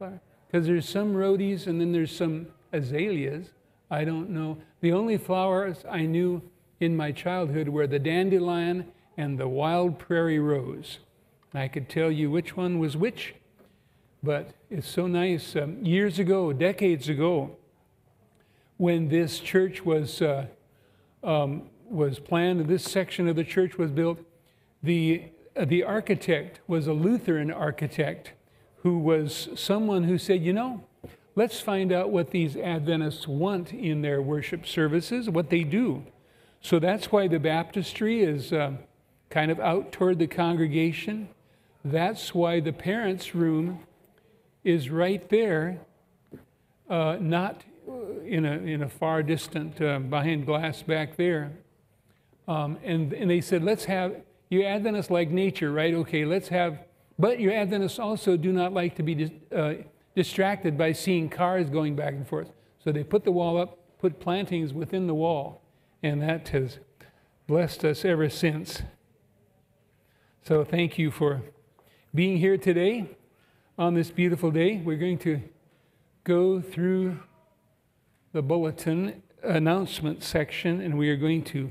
flower. Because there's some rhodies and then there's some azaleas. I don't know. The only flowers I knew in my childhood were the dandelion and the wild prairie rose. I could tell you which one was which, but it's so nice. Years ago, decades ago, when this church was planned, this section of the church was built, the architect was a Lutheran architect who was someone who said, you know, let's find out what these Adventists want in their worship services, what they do. So that's why the baptistry is kind of out toward the congregation. That's why the parents' room is right there, not in a far distant behind glass back there. And they said, let's have, you Adventists like nature, right? Okay, let's have, but you Adventists also do not like to be distracted by seeing cars going back and forth. So they put the wall up, put plantings within the wall, and that has blessed us ever since. So thank you for being here today on this beautiful day. We're going to go through the bulletin announcement section, and we are going to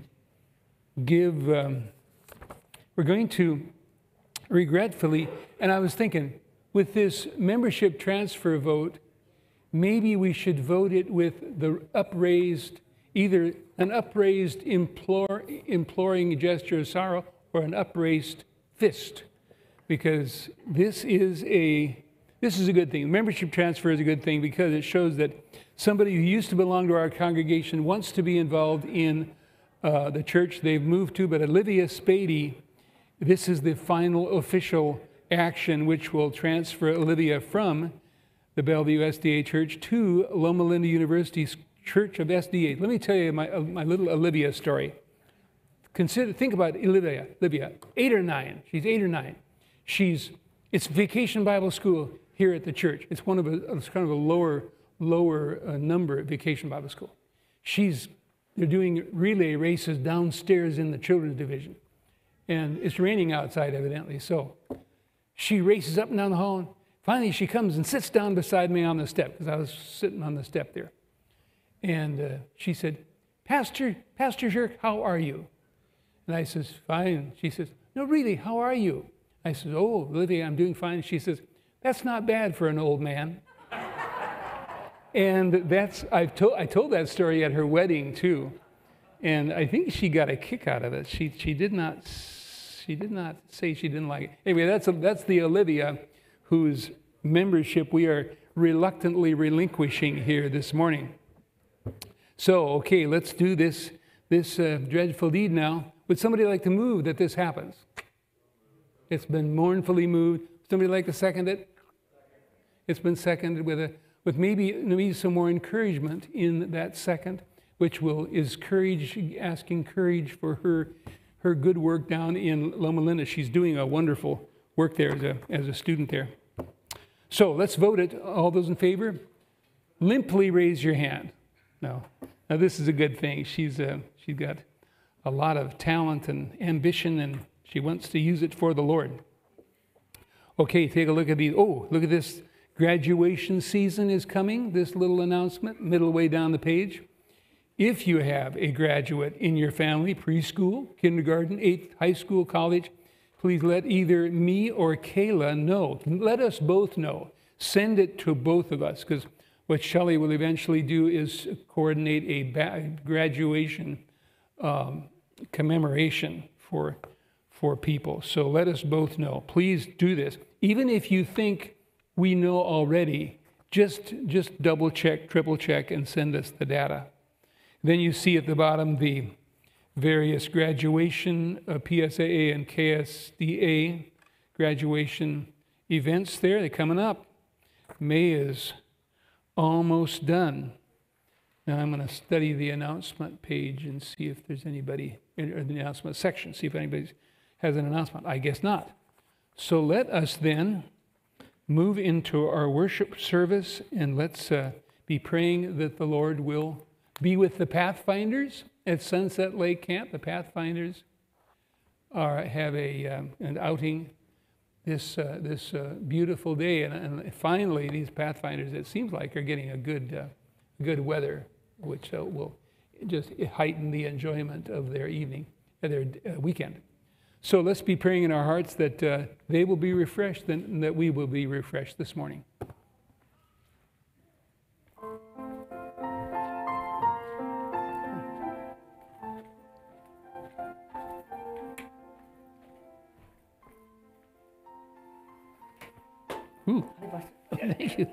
give, we're going to regretfully, and I was thinking, with this membership transfer vote, maybe we should vote it with the upraised, either an upraised imploring gesture of sorrow or an upraised fist, because this is a good thing. Membership transfer is a good thing because it shows that somebody who used to belong to our congregation wants to be involved in the church they've moved to. But Olivia Spady, this is the final official action which will transfer Olivia from the Bellevue SDA Church to Loma Linda University's Church of SDA. Let me tell you my little Olivia story. Think about Olivia. Olivia, 8 or 9. She's 8 or 9. It's Vacation Bible School here at the church. It's it's kind of a lower number at Vacation Bible School. They're doing relay races downstairs in the children's division, and it's raining outside evidently. So she races up and down the hall, and finally she comes and sits down beside me on the step, because I was sitting on the step there. And she said, Pastor Jerk, how are you? And I says, fine. She says, no, really, how are you? I says, oh, Olivia, I'm doing fine. She says, that's not bad for an old man. And I told that story at her wedding too. And I think she got a kick out of it. She did not say she didn't like it. Anyway, that's the Olivia whose membership we are reluctantly relinquishing here this morning. So, okay, let's do this dreadful deed now. Would somebody like to move that this happens? It's been mournfully moved. Would somebody like to second it? It's been seconded with maybe some more encouragement in that second, which is courage, asking courage for her good work down in Loma Linda. She's doing a wonderful work there as a student there. So let's vote it. All those in favor? Limply raise your hand. No. Now this is a good thing. She's got a lot of talent and ambition, and she wants to use it for the Lord. Okay, take a look at these. Oh, look at this. Graduation season is coming. This little announcement, middle way down the page. If you have a graduate in your family, preschool, kindergarten, 8th, high school, college, please let either me or Kayla know. Let us both know. Send it to both of us, because what Shelley will eventually do is coordinate a graduation commemoration for people. So let us both know. Please do this. Even if you think we know already, just double check, triple check, and send us the data. Then you see at the bottom the various graduation, PSAA and KSDA graduation events there. They're coming up. May is almost done. Now I'm going to study the announcement page and see if there's anybody, or the announcement section, see if anybody has an announcement. I guess not. So let us then move into our worship service, and let's be praying that the Lord will be with the Pathfinders at Sunset Lake Camp. The Pathfinders have an outing this beautiful day, and finally these Pathfinders, it seems like, are getting a good weather, which will just heighten the enjoyment of their evening, their weekend. So let's be praying in our hearts that they will be refreshed, and that we will be refreshed this morning. Ooh. Thank you.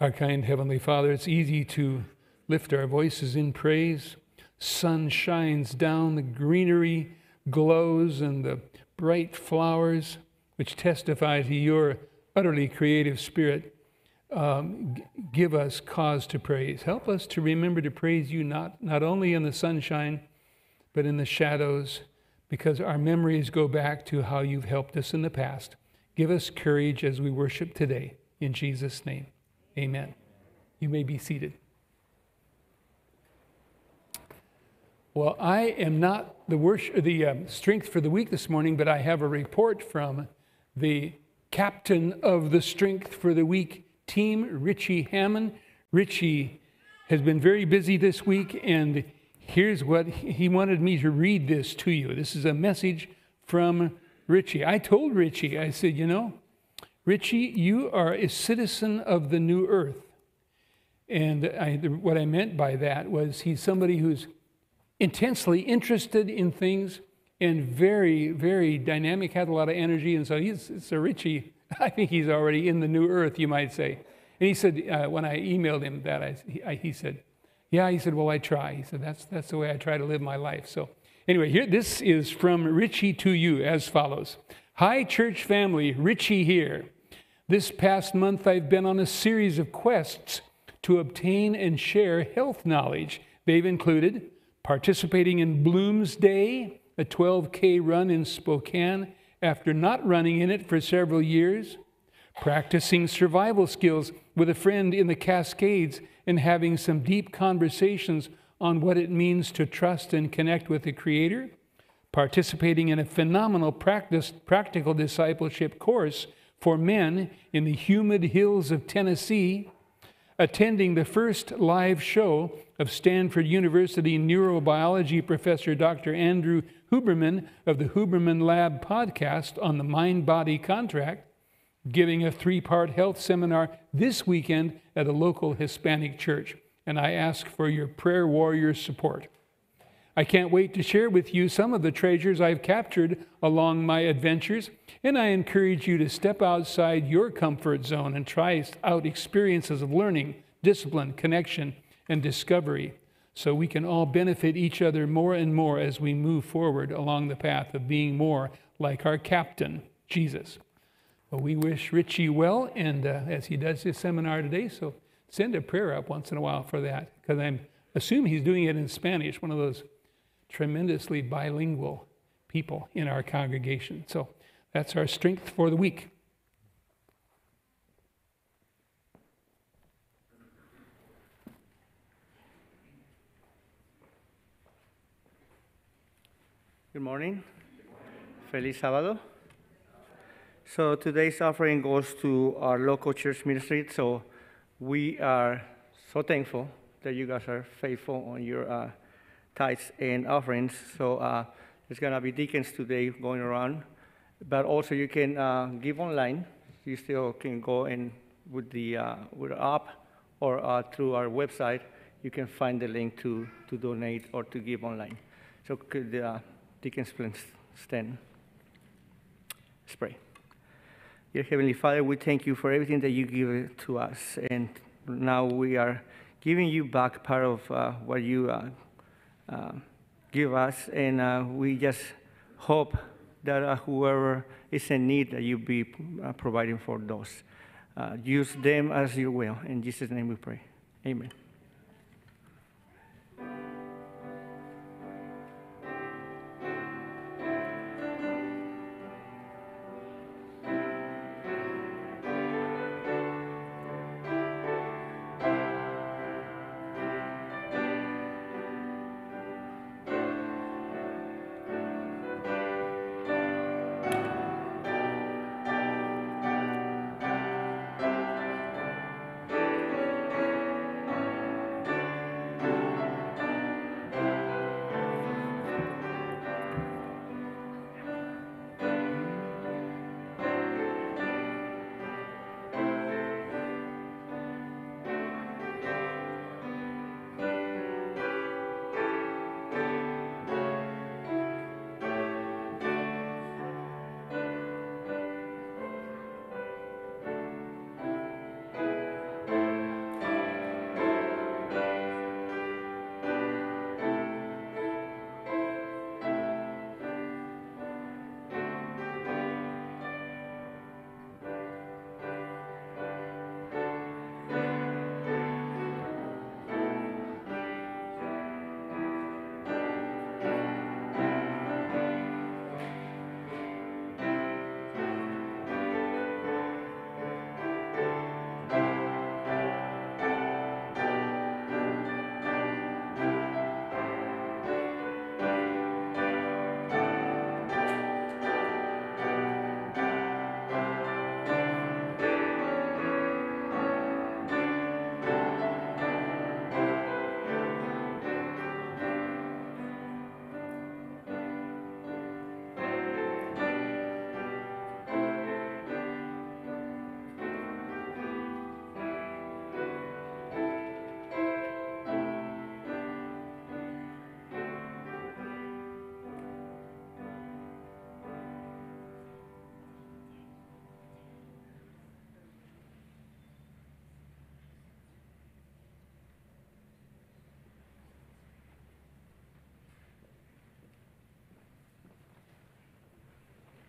Our kind Heavenly Father, it's easy to lift our voices in praise. Sun shines down, the greenery glows and the bright flowers, which testify to your utterly creative spirit, give us cause to praise. Help us to remember to praise you not only in the sunshine, but in the shadows, because our memories go back to how you've helped us in the past. Give us courage as we worship today. In Jesus' name, amen. You may be seated. Well, I am not the strength for the week this morning, but I have a report from the captain of the strength for the week team, Richie Hammond. Richie has been very busy this week, and here's what he wanted me to read this to you. This is a message from Richie. I told Richie, I said, you know, Richie, you are a citizen of the new earth. And what I meant by that was he's somebody who's intensely interested in things and very, very dynamic, had a lot of energy. And so Richie, I think he's already in the new earth, you might say. And he said, when I emailed him that, he said, yeah, he said, well, I try. He said, that's the way I try to live my life. So anyway, here, this is from Richie to you as follows. Hi, church family, Richie here. This past month, I've been on a series of quests to obtain and share health knowledge. They've included participating in Bloomsday, a 12K run in Spokane after not running in it for several years, practicing survival skills with a friend in the Cascades, and having some deep conversations on what it means to trust and connect with the Creator, participating in a phenomenal practical discipleship course for men in the humid hills of Tennessee, attending the first live show of Stanford University neurobiology professor Dr. Andrew Huberman of the Huberman Lab podcast on the mind-body contract, giving a three-part health seminar this weekend at a local Hispanic church. And I ask for your prayer warrior support. I can't wait to share with you some of the treasures I've captured along my adventures, and I encourage you to step outside your comfort zone and try out experiences of learning, discipline, connection, and discovery, so we can all benefit each other more and more as we move forward along the path of being more like our captain, Jesus. Well, we wish Richie well, and as he does his seminar today, so send a prayer up once in a while for that, because I assume he's doing it in Spanish, one of those tremendously bilingual people in our congregation. So that's our strength for the week. Good morning. Feliz sábado. So today's offering goes to our local church ministry. So we are so thankful that you guys are faithful on your tithes and offerings. So there's going to be deacons today going around, but also you can give online. You still can go in with the app or through our website. You can find the link to donate or to give online. So could the deacons please stand? Let's pray. Dear Heavenly Father, we thank you for everything that you give to us, and now we are giving you back part of what you give us, and we just hope that whoever is in need, that you be providing for those. Use them as you will. In Jesus' name we pray. Amen.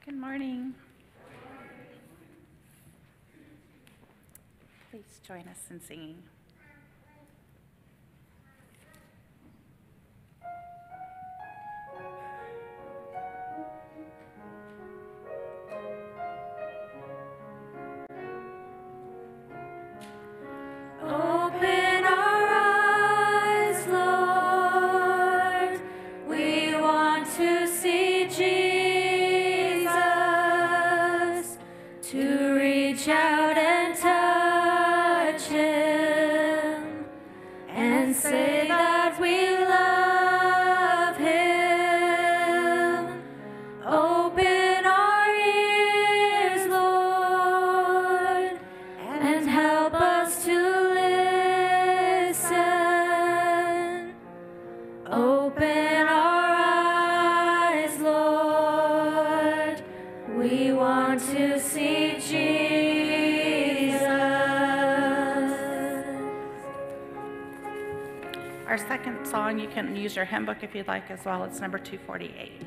Good morning. Please join us in singing. Our second song, you can use your hymn book if you'd like as well. It's number 248.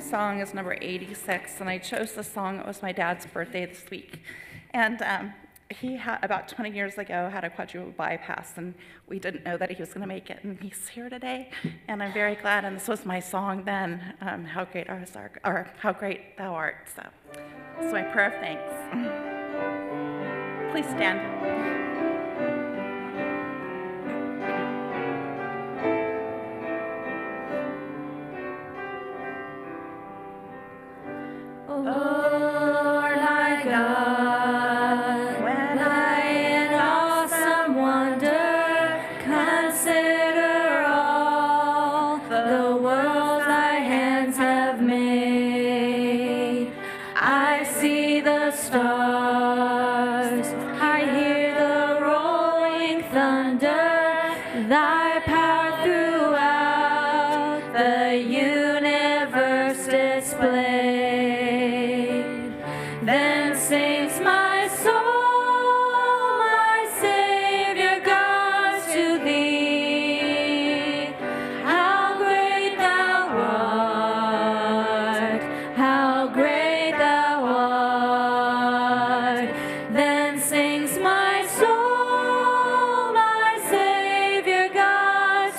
Song is number 86, and I chose this song. It was my dad's birthday this week, and he had, about 20 years ago, had a quadruple bypass, and we didn't know that he was going to make it, and he's here today, and I'm very glad. And this was my song then, "How Great Art Thou Art," or "How Great Thou Art." So it's my prayer of thanks. Please stand.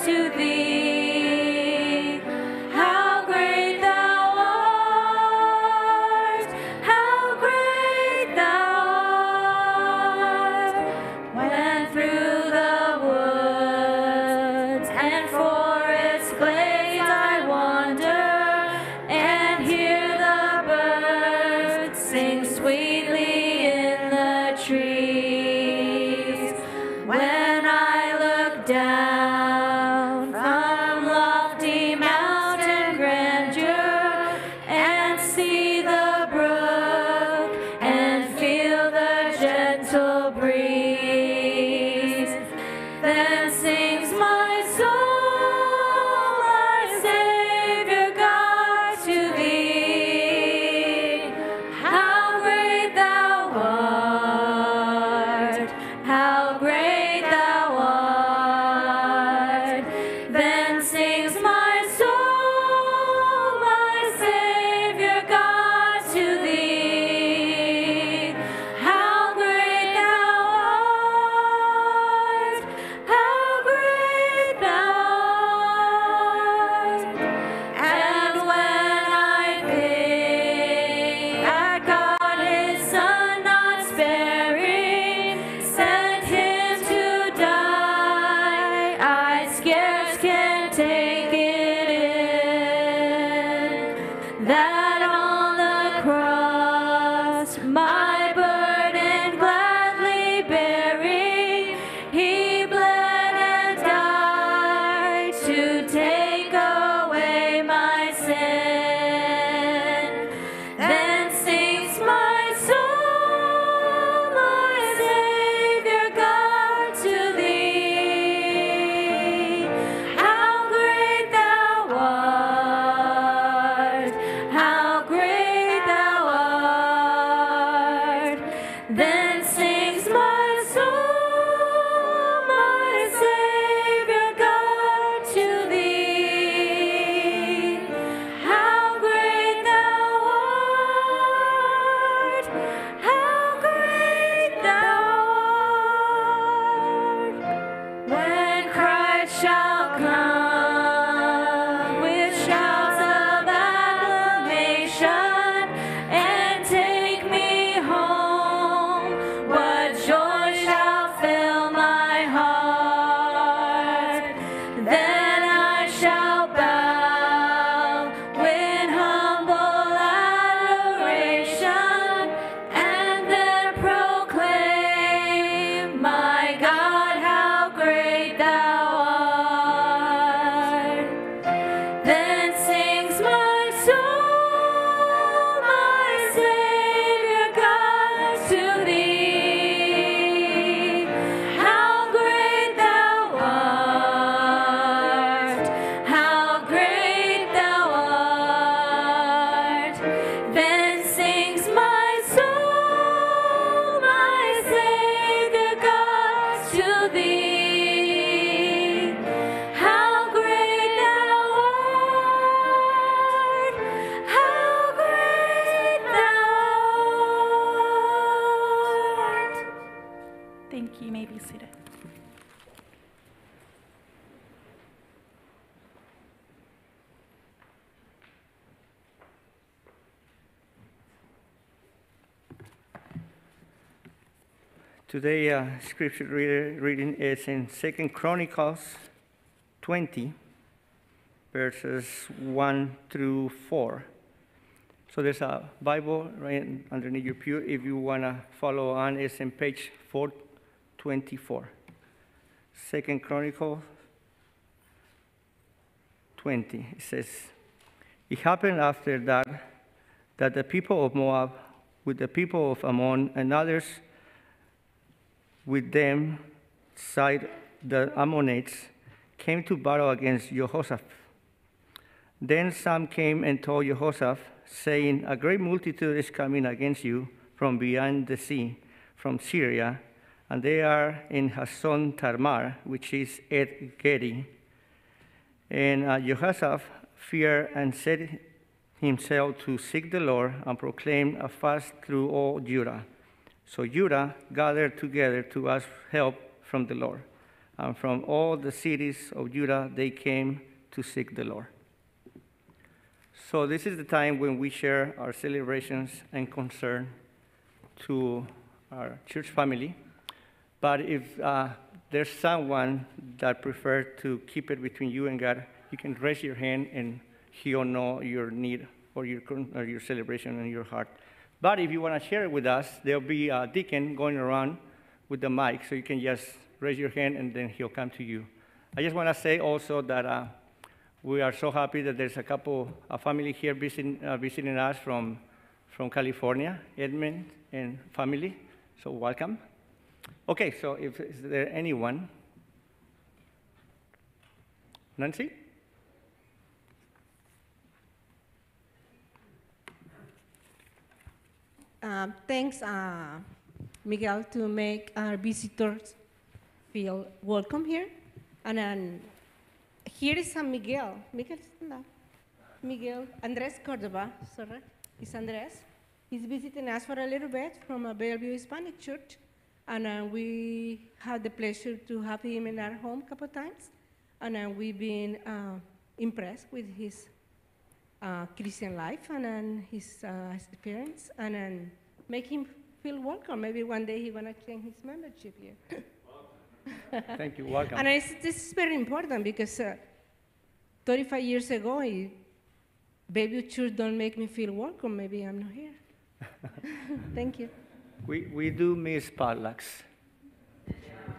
To thee. Today, scripture reading is in 2 Chronicles 20, verses 1 through 4. So there's a Bible right underneath your pew. If you want to follow on, it's in page 424. 2 Chronicles 20. It says, "It happened after that the people of Moab, with the people of Ammon and others, with them side the Ammonites, came to battle against Jehoshaphat. Then some came and told Jehoshaphat, saying, 'A great multitude is coming against you from beyond the sea, from Syria, and they are in Hazon Tamar, which is at Gedi.' And Jehoshaphat feared and set himself to seek the Lord and proclaim a fast through all Judah. So Judah gathered together to ask help from the Lord, and from all the cities of Judah they came to seek the Lord." So this is the time when we share our celebrations and concern to our church family. But if there's someone that prefers to keep it between you and God, you can raise your hand and He'll know your need or your celebration in your heart. But if you want to share it with us, there'll be a deacon going around with the mic, so you can just raise your hand and then he'll come to you. I just want to say also that we are so happy that there's a family here visiting us from California, Edmund and family, so welcome. Okay, so if is there anyone Nancy? Thanks, Miguel, to make our visitors feel welcome here. And then here is San Miguel. Miguel Andres Cordoba, sorry, it's Andres. He's visiting us for a little bit from a Bellevue Hispanic church. And we had the pleasure to have him in our home a couple of times. And we've been impressed with his Christian life and his experience, and make him feel welcome. Maybe one day he's going to change his membership here. Thank you, welcome. And this is very important because 35 years ago, Bellevue Church don't make me feel welcome. Maybe I'm not here. Thank you. We do miss potlucks.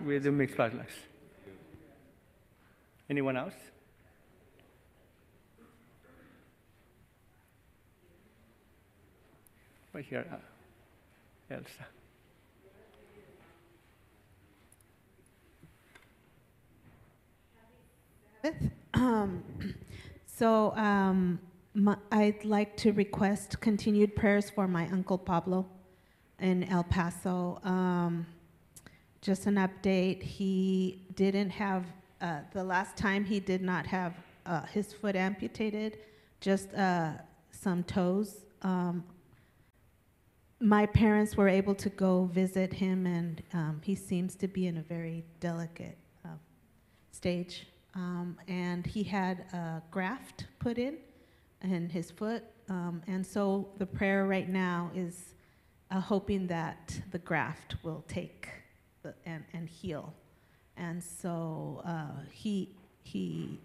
We do miss potlucks. Anyone else? Right here, Elsa. I'd like to request continued prayers for my Uncle Pablo in El Paso. Just an update, he didn't have, the last time he did not have his foot amputated, just some toes. My parents were able to go visit him, and he seems to be in a very delicate stage. And he had a graft put in his foot, and so the prayer right now is hoping that the graft will take and heal. And so he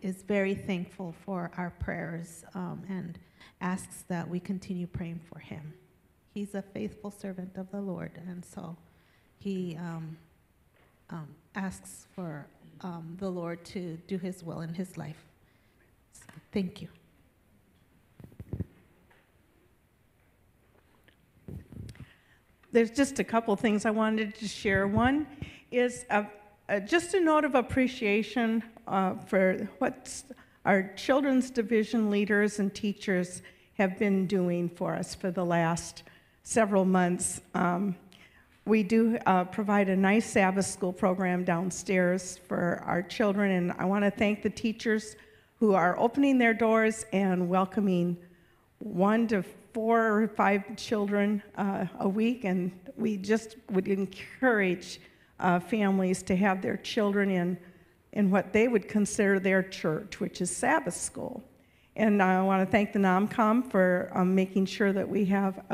is very thankful for our prayers and asks that we continue praying for him. He's a faithful servant of the Lord, and so he asks for the Lord to do his will in his life. So, thank you. There's just a couple things I wanted to share. One is just a note of appreciation for what our children's division leaders and teachers have been doing for us for the last several months. We do provide a nice Sabbath school program downstairs for our children, and I want to thank the teachers who are opening their doors and welcoming 1 to 4 or 5 children a week, and we just would encourage families to have their children in what they would consider their church, which is Sabbath school. And I want to thank the NOMCOM for making sure that we have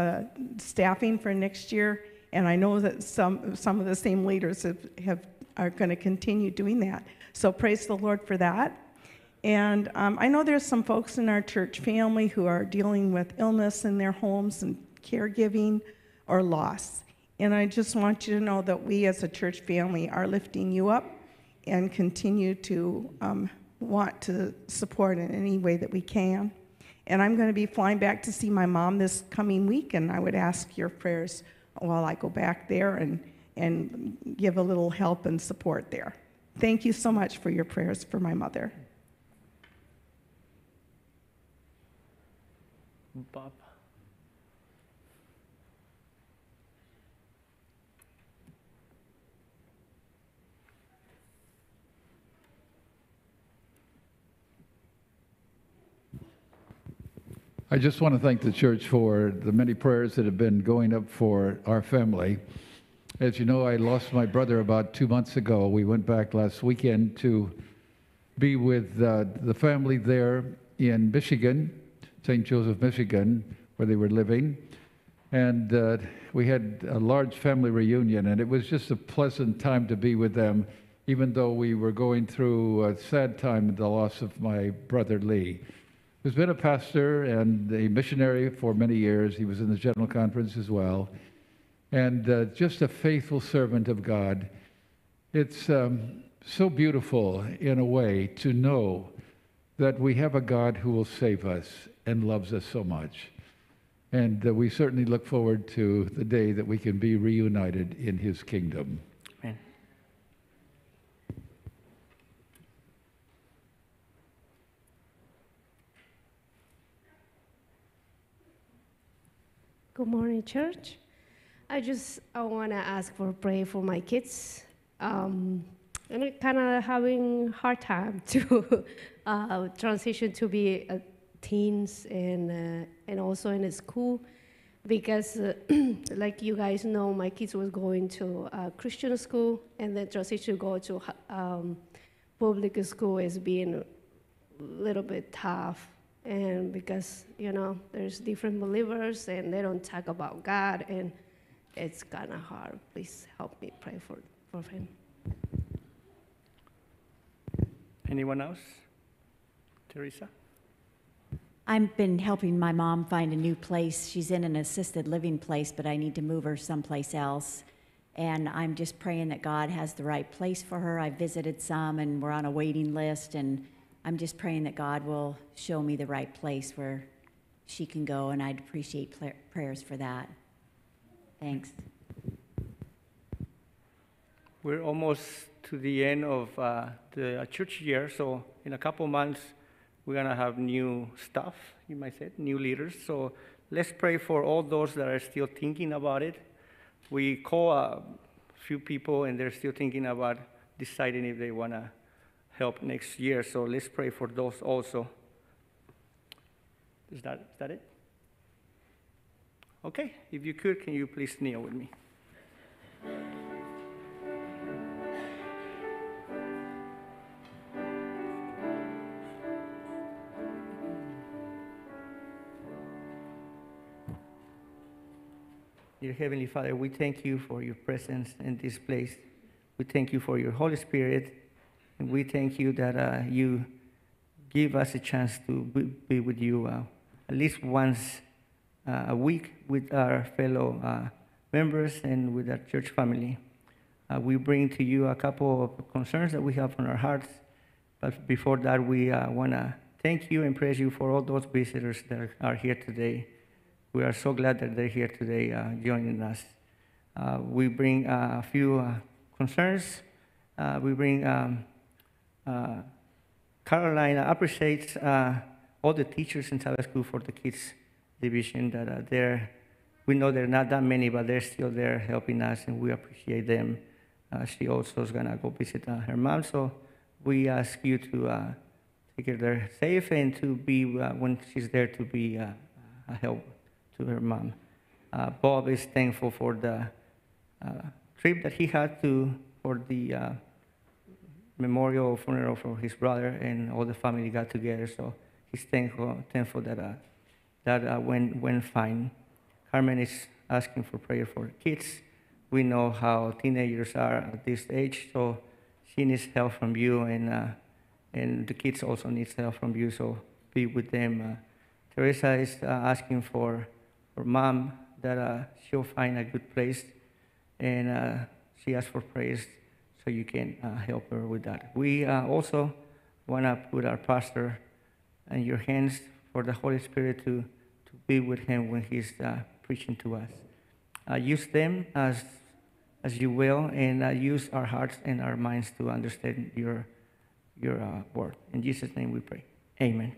staffing for next year, and I know that some of the same leaders are going to continue doing that. So praise the Lord for that. And I know there's some folks in our church family who are dealing with illness in their homes and caregiving or loss. And I just want you to know that we as a church family are lifting you up and continue to want to support in any way that we can. And I'm going to be flying back to see my mom this coming week, and I would ask your prayers while I go back there and give a little help and support there. Thank you so much for your prayers for my mother. Bob. I just want to thank the church for the many prayers that have been going up for our family. As you know, I lost my brother about 2 months ago. We went back last weekend to be with the family there in Michigan, St. Joseph, Michigan, where they were living. And we had a large family reunion, and it was just a pleasant time to be with them, even though we were going through a sad time at the loss of my brother Lee, who's been a pastor and a missionary for many years. He was in the General Conference as well, and just a faithful servant of God. It's so beautiful, in a way, to know that we have a God who will save us and loves us so much. And we certainly look forward to the day that we can be reunited in his kingdom. Amen. Good morning, church. I want to ask for prayer for my kids. I'm kind of having a hard time to transition to be teens and also in school, because like you guys know, my kids was going to Christian school, and then transition to go to public school is being a little bit tough, and because, you know, there's different believers and they don't talk about God, and it's kind of hard. Please help me pray for him. Anyone else? Teresa? I've been helping my mom find a new place. She's in an assisted living place, but I need to move her someplace else. And I'm just praying that God has the right place for her. I visited some, and we're on a waiting list, and I'm just praying that God will show me the right place where she can go, and I'd appreciate prayers for that. Thanks. We're almost to the end of the church year, so in a couple months, we're going to have new stuff, you might say, new leaders. So let's pray for all those that are still thinking about it. We call a few people, and they're still thinking about deciding if they want to help next year. So let's pray for those also. Is that it? Okay. If you could, can you please kneel with me? Dear Heavenly Father, we thank you for your presence in this place. We thank you for your Holy Spirit, and we thank you that you give us a chance to be with you at least once a week with our fellow members and with our church family. We bring to you a couple of concerns that we have on our hearts, but before that, we want to thank you and praise you for all those visitors that are here today. We are so glad that they're here today joining us. We bring a few concerns. We bring Caroline appreciates all the teachers in Sabbath School for the kids division that are there. We know there are not that many, but they're still there helping us, and we appreciate them. She also is going to go visit her mom, so we ask you to take her there safe and to be, when she's there, to be a help to her mom. Bob is thankful for the trip that he had for the memorial funeral for his brother, and all the family got together. So he's thankful that went fine. Carmen is asking for prayer for kids. We know how teenagers are at this age, so she needs help from you, and the kids also need help from you. So be with them. Teresa is asking for her mom, that she'll find a good place, and she asked for prayers so you can help her with that. We also want to put our pastor in your hands for the Holy Spirit to be with him when he's preaching to us. Use them as you will, and use our hearts and our minds to understand your word. In Jesus' name we pray. Amen.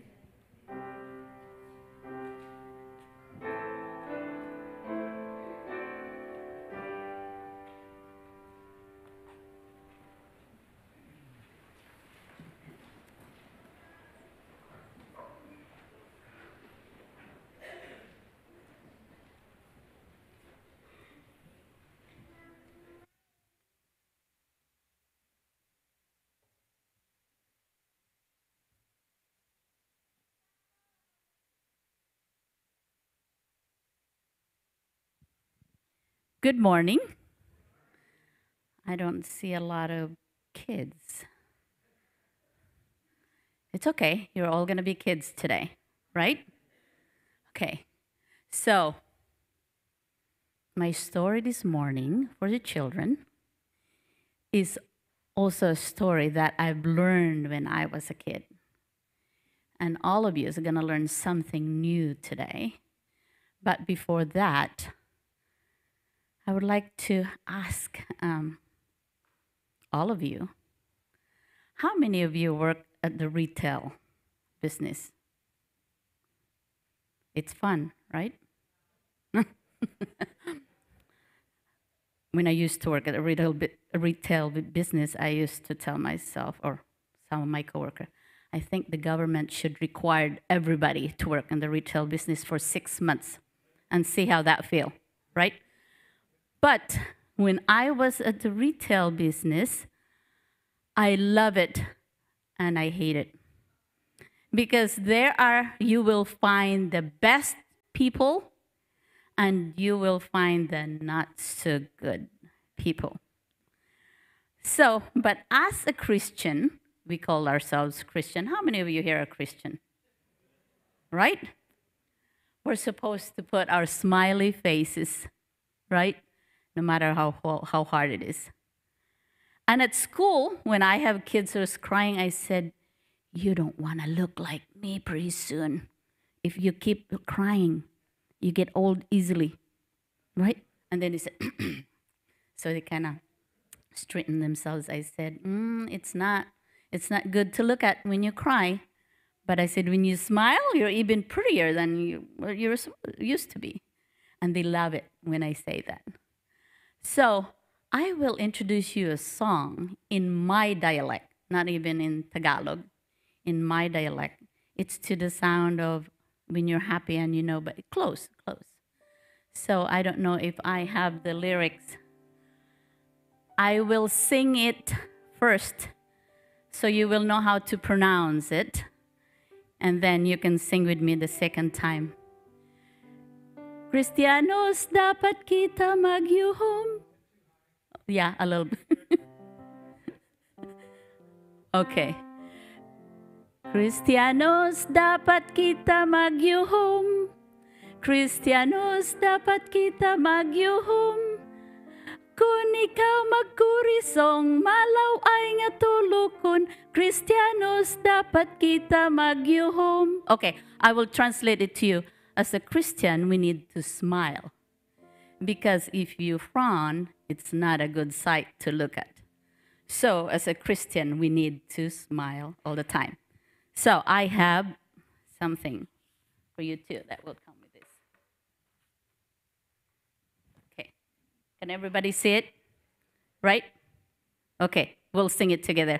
Good morning. I don't see a lot of kids. It's okay. You're all going to be kids today, right? Okay. So, my story this morning for the children is also a story that I've learned when I was a kid. And all of you are going to learn something new today. But before that, I would like to ask all of you, how many of you work at the retail business? It's fun, right? When I used to work at a retail business, I used to tell myself, or some of my coworkers, I think the government should require everybody to work in the retail business for 6 months and see how that feels, right? But when I was at the retail business, I love it and I hate it. Because you will find the best people and you will find the not so good people. So, but as a Christian, we call ourselves Christian. How many of you here are Christian? Right? We're supposed to put our smiley faces, right? No matter how hard it is. And at school, when I have kids who are crying, I said, you don't want to look like me pretty soon. If you keep crying, you get old easily, right? And then he said, so they kind of straighten themselves. I said, it's not good to look at when you cry. But I said, when you smile, you're even prettier than you're used to be. And they love it when I say that. So I will introduce you a song in my dialect, not even in Tagalog. In my dialect, it's to the sound of when you're happy and you know, but close, close. So I don't know if I have the lyrics. I will sing it first so you will know how to pronounce it. And then you can sing with me the second time. Kristiyanos dapat kita magyuhum. Yeah, a little bit. Okay. Kristiyanos dapat kita magyuhum. Kristiyanos dapat kita magyuhum. Kun ikaw magkurisong, malaw ay nga tulukon. Kristiyanos dapat kita magyuhum. Okay, I will translate it to you. As a Christian, we need to smile. Because if you frown, it's not a good sight to look at. So, as a Christian, we need to smile all the time. So I have something for you too that will come with this. Okay. Can everybody see it? Right? Okay. We'll sing it together.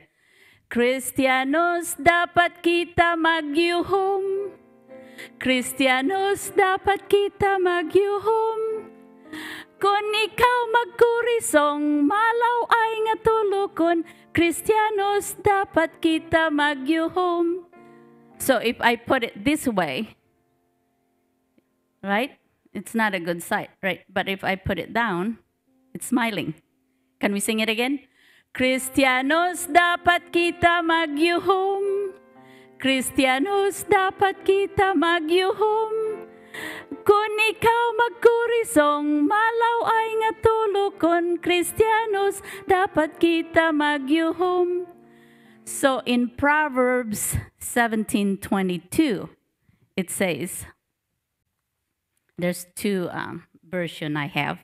Kristiyanos dapat kita magyuhum. Kristiyanos dapat kita magyuhum. Kung ikaw magkurisong, malaw ay nga tulukon. Kristiyanos dapat kita magyuhum. So if I put it this way, right? It's not a good sight, right? But if I put it down, it's smiling. Can we sing it again? Kristiyanos dapat kita magyuhum. Kristiyanos dapat kita magyuhum. Kung ikaw magkurisong, malaw ay nga tulukon. Kristiyanos, dapat kita magyuhum. So in Proverbs 17:22, it says, there's two versions I have.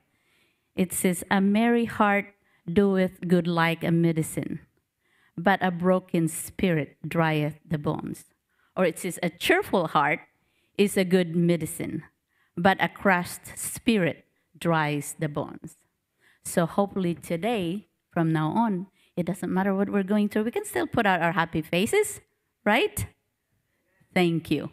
It says, a merry heart doeth good like a medicine, but a broken spirit drieth the bones. Or it says, a cheerful heart is a good medicine, but a crushed spirit dries the bones. So hopefully today, from now on, it doesn't matter what we're going through. We can still put out our happy faces, right? Thank you.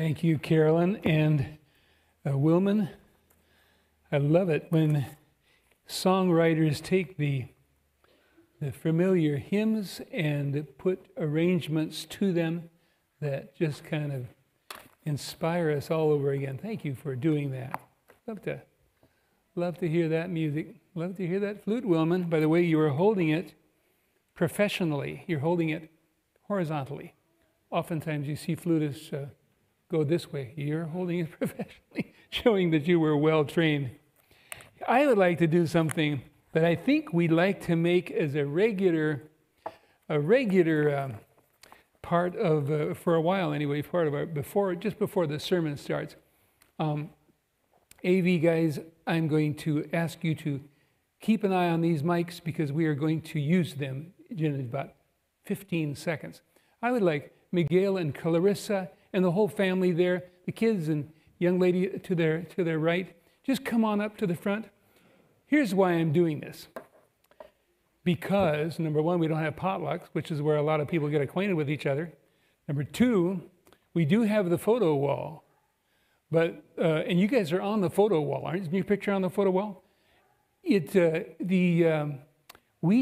Thank you, Carolyn and Wilman. I love it when songwriters take the familiar hymns and put arrangements to them that just kind of inspire us all over again. Thank you for doing that. Love to hear that music. Love to hear that flute, Wilman. By the way, you are holding it professionally. You're holding it horizontally. Oftentimes you see flutists go this way. You're holding it professionally, showing that you were well trained. I would like to do something that I think we'd like to make as a regular part of, for a while anyway, part of our, just before the sermon starts. AV guys, I'm going to ask you to keep an eye on these mics because we are going to use them in about 15 seconds. I would like Miguel and Clarissa and the whole family there, the kids and young lady to their right, just come on up to the front. Here's why I'm doing this. Because, number one, we don't have potlucks, which is where a lot of people get acquainted with each other. Number two, we do have the photo wall. But, and you guys are on the photo wall, aren't you? Your picture on the photo wall? We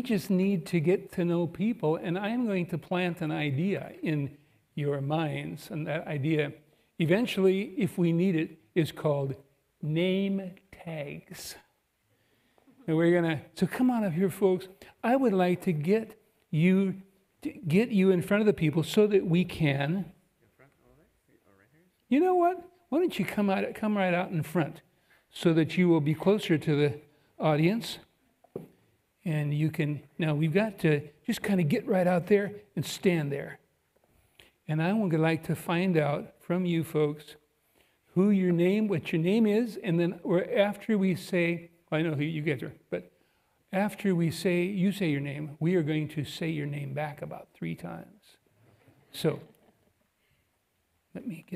just need to get to know people, and I'm going to plant an idea in your minds. And that idea, eventually, if we need it, is called name tags. And so come on up here, folks. I would like to get you in front of the people so that we can. You know what? Why don't you come right out in front so that you will be closer to the audience. And you can, now we've got to just kind of get right out there and stand there. And I would like to find out from you folks who your name, what your name is, and then after we say, well, I know who you guys are, but after we say, you say your name, we are going to say your name back about 3 times. So let me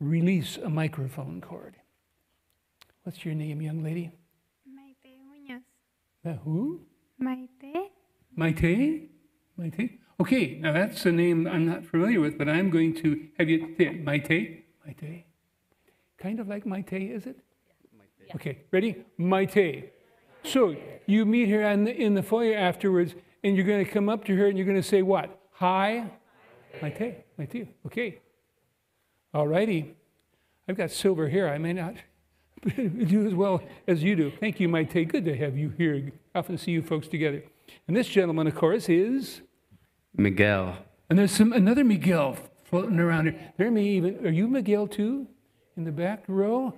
release a microphone cord. What's your name, young lady? Maite Uñas. Who? Maite. Maite? Maite? Okay, now that's a name I'm not familiar with, but I'm going to have you say it. Maite? Maite? Kind of like Maite, is it? Yeah. Okay, ready? Maite. So you meet her in the foyer afterwards, and you're going to come up to her and you're going to say what? Hi? Maite. Maite. Okay. All righty. I've got silver hair. I may not do as well as you do. Thank you, Maite. Good to have you here. I often see you folks together. And this gentleman, of course, is? Miguel. And there's another Miguel floating around here. Are you Miguel, too, in the back row?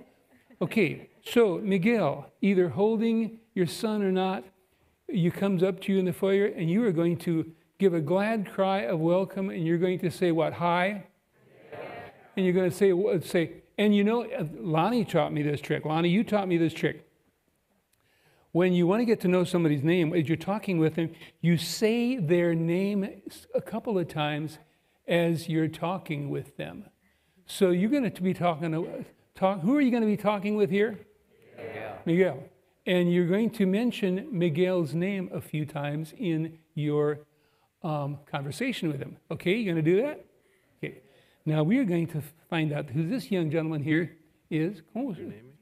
Okay. So, Miguel, either holding your son or not, he comes up to you in the foyer, and you are going to give a glad cry of welcome, and you're going to say what? Hi? And you're going to say, and you know, Lonnie taught me this trick. Lonnie, you taught me this trick. When you want to get to know somebody's name, as you're talking with them, you say their name a couple of times as you're talking with them. So you're going to be who are you going to be talking with here? Miguel. Miguel. And you're going to mention Miguel's name a few times in your conversation with him. Okay, you're going to do that? Okay. Now, we are going to find out who this young gentleman here is. What was your name?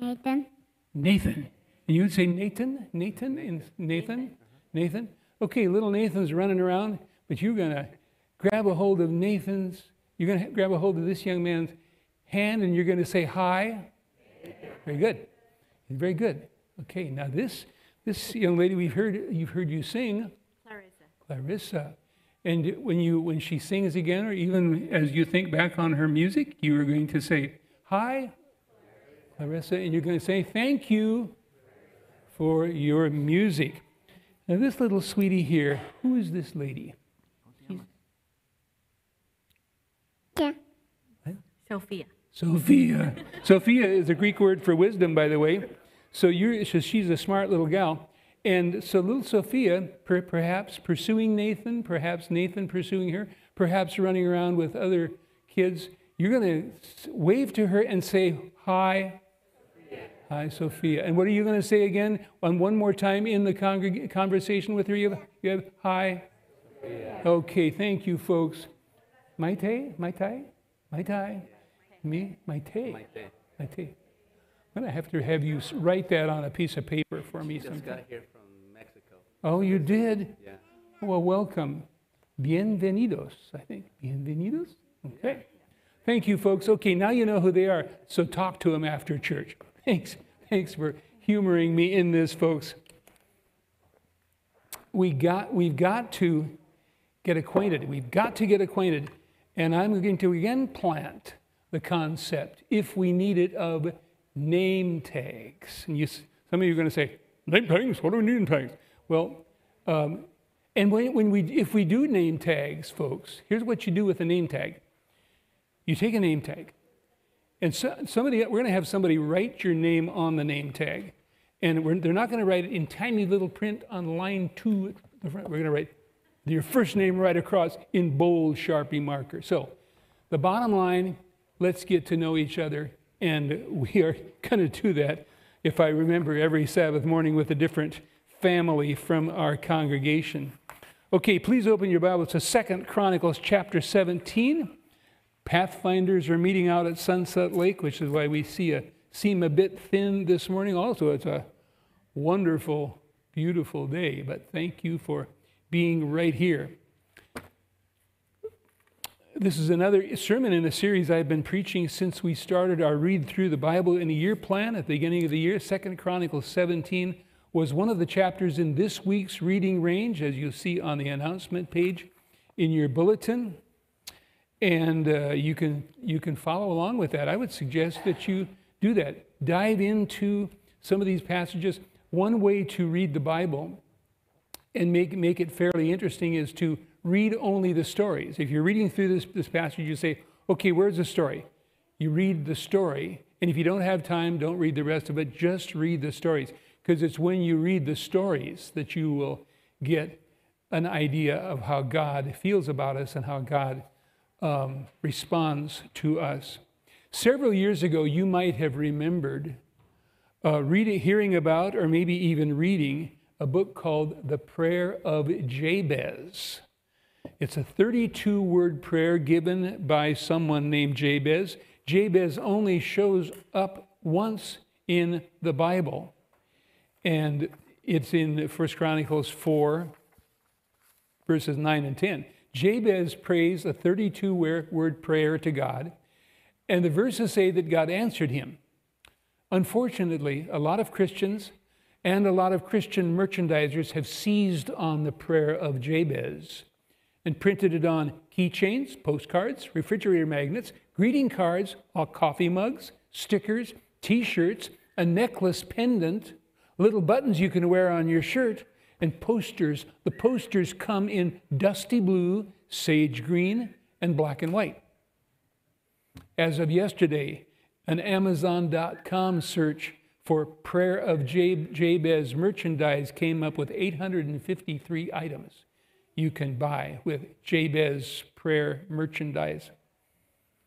Nathan. Nathan. And you would say Nathan? Nathan? And Nathan? Nathan? Okay, little Nathan's running around, but you're going to grab a hold of this young man's hand, and you're going to say, hi. Very good. Very good. Okay, now this young lady you've heard you sing. Clarissa. Clarissa. And when she sings again, or even as you think back on her music, you are going to say, hi, Clarissa, and you're going to say, thank you for your music. Now, this little sweetie here, who is this lady? Yeah. What? Sophia. Sophia. Sophia is a Greek word for wisdom, by the way. So she's a smart little gal. And so little Sophia, perhaps pursuing Nathan, perhaps Nathan pursuing her, perhaps running around with other kids, you're going to wave to her and say, hi, Sophia. Hi, Sophia. And what are you going to say again? One more time in the conversation with her, you have hi. Sophia. Okay, thank you, folks. Maite? Maite? Maite. I'm going to have to have you write that on a piece of paper for me sometime. Just got here from Mexico. Oh, you did? Yeah. Well, welcome. Bienvenidos, I think. Bienvenidos? Okay. Thank you, folks. Okay, now you know who they are, so talk to them after church. Thanks. Thanks for humoring me in this, folks. We've got to get acquainted. We've got to get acquainted. And I'm going to again plant the concept, if we need it, of name tags. And some of you are going to say, name tags? What do we need in tags? Well, and if we do name tags, folks, here's what you do with a name tag. You take a name tag, and we're going to have somebody write your name on the name tag, and they're not going to write it in tiny little print on line 2 at the front. We're going to write your first name right across in bold Sharpie marker. So the bottom line, let's get to know each other, and we are going to do that, if I remember, every Sabbath morning with a different family from our congregation. Okay, please open your Bibles to 2 Chronicles chapter 17. Pathfinders are meeting out at Sunset Lake, which is why we seem a bit thin this morning. Also, it's a wonderful, beautiful day, but thank you for being right here. This is another sermon in the series I've been preaching since we started our Read Through the Bible in a Year plan at the beginning of the year. 2 Chronicles 17 was one of the chapters in this week's reading range, as you see on the announcement page in your bulletin. And you can follow along with that. I would suggest that you do that. Dive into some of these passages. One way to read the Bible and make it fairly interesting is to read only the stories. If you're reading through this passage, you say, okay, where's the story? You read the story. And if you don't have time, don't read the rest of it. Just read the stories. Because it's when you read the stories that you will get an idea of how God feels about us and how God responds to us. Several years ago, you might have remembered hearing about, or maybe even reading, a book called The Prayer of Jabez. It's a 32-word prayer given by someone named Jabez. Jabez only shows up once in the Bible, and it's in 1 Chronicles 4, verses 9 and 10. Jabez prays a 32-word prayer to God, and the verses say that God answered him. Unfortunately, a lot of Christians and a lot of Christian merchandisers have seized on the prayer of Jabez and printed it on keychains, postcards, refrigerator magnets, greeting cards, coffee mugs, stickers, T-shirts, a necklace pendant, little buttons you can wear on your shirt, and posters. The posters come in dusty blue, sage green, and black and white. As of yesterday, an Amazon.com search for Prayer of Jabez merchandise came up with 853 items you can buy with Jabez prayer merchandise.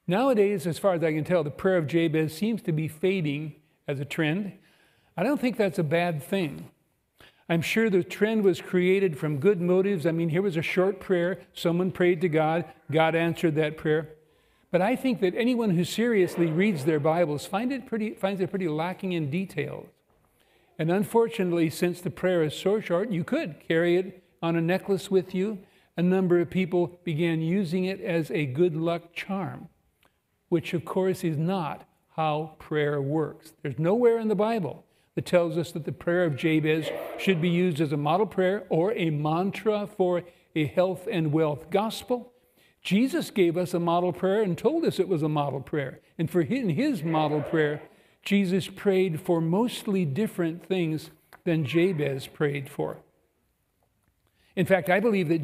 Nowadays, as far as I can tell, the Prayer of Jabez seems to be fading as a trend. I don't think that's a bad thing. I'm sure the trend was created from good motives. I mean, here was a short prayer. Someone prayed to God. God answered that prayer. But I think that anyone who seriously reads their Bibles finds it pretty lacking in detail. And unfortunately, since the prayer is so short, you could carry it on a necklace with you. A number of people began using it as a good luck charm, which, of course, is not how prayer works. There's nowhere in the Bible that tells us that the prayer of Jabez should be used as a model prayer or a mantra for a health and wealth gospel. Jesus gave us a model prayer and told us it was a model prayer. And in his model prayer, Jesus prayed for mostly different things than Jabez prayed for. In fact, I believe that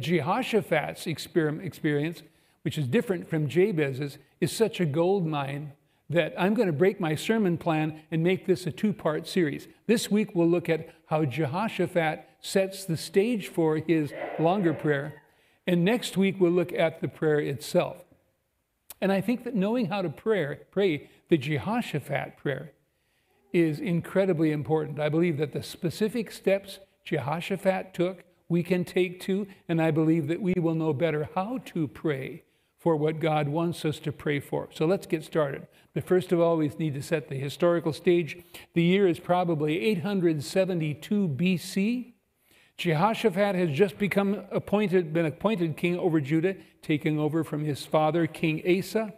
Jehoshaphat's experience, which is different from Jabez's, is such a gold mine that I'm going to break my sermon plan and make this a two-part series. This week we'll look at how Jehoshaphat sets the stage for his longer prayer, and next week we'll look at the prayer itself. And I think that knowing how to pray the Jehoshaphat prayer is incredibly important. I believe that the specific steps Jehoshaphat took, we can take too, and I believe that we will know better how to pray for what God wants us to pray for. So let's get started. But first of all, we need to set the historical stage. The year is probably 872 BC. Jehoshaphat has just been appointed king over Judah, taking over from his father, King Asa.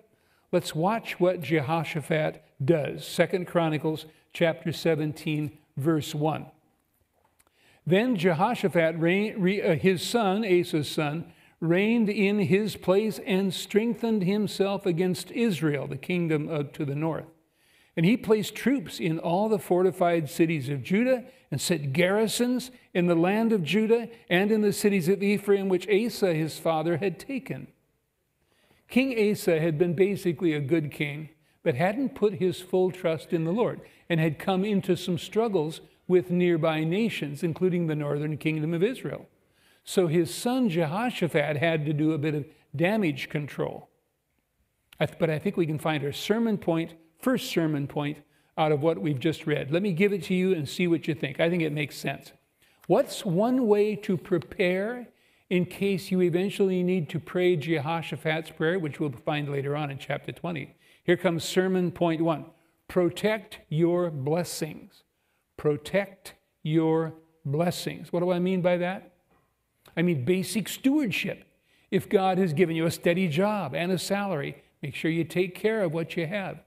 Let's watch what Jehoshaphat does. 2 Chronicles chapter 17, verse 1. Then Jehoshaphat, Asa's son, reigned in his place and strengthened himself against Israel, the kingdom to the north. And he placed troops in all the fortified cities of Judah and set garrisons in the land of Judah and in the cities of Ephraim, which Asa, his father, had taken. King Asa had been basically a good king, but hadn't put his full trust in the Lord and had come into some struggles with nearby nations, including the northern kingdom of Israel. So his son Jehoshaphat had to do a bit of damage control. But I think we can find our sermon point, first sermon point, out of what we've just read. Let me give it to you and see what you think. I think it makes sense. What's one way to prepare in case you eventually need to pray Jehoshaphat's prayer, which we'll find later on in chapter 20? Here comes sermon point one. Protect your blessings. Protect your blessings. What do I mean by that? I mean basic stewardship. If God has given you a steady job and a salary, make sure you take care of what you have.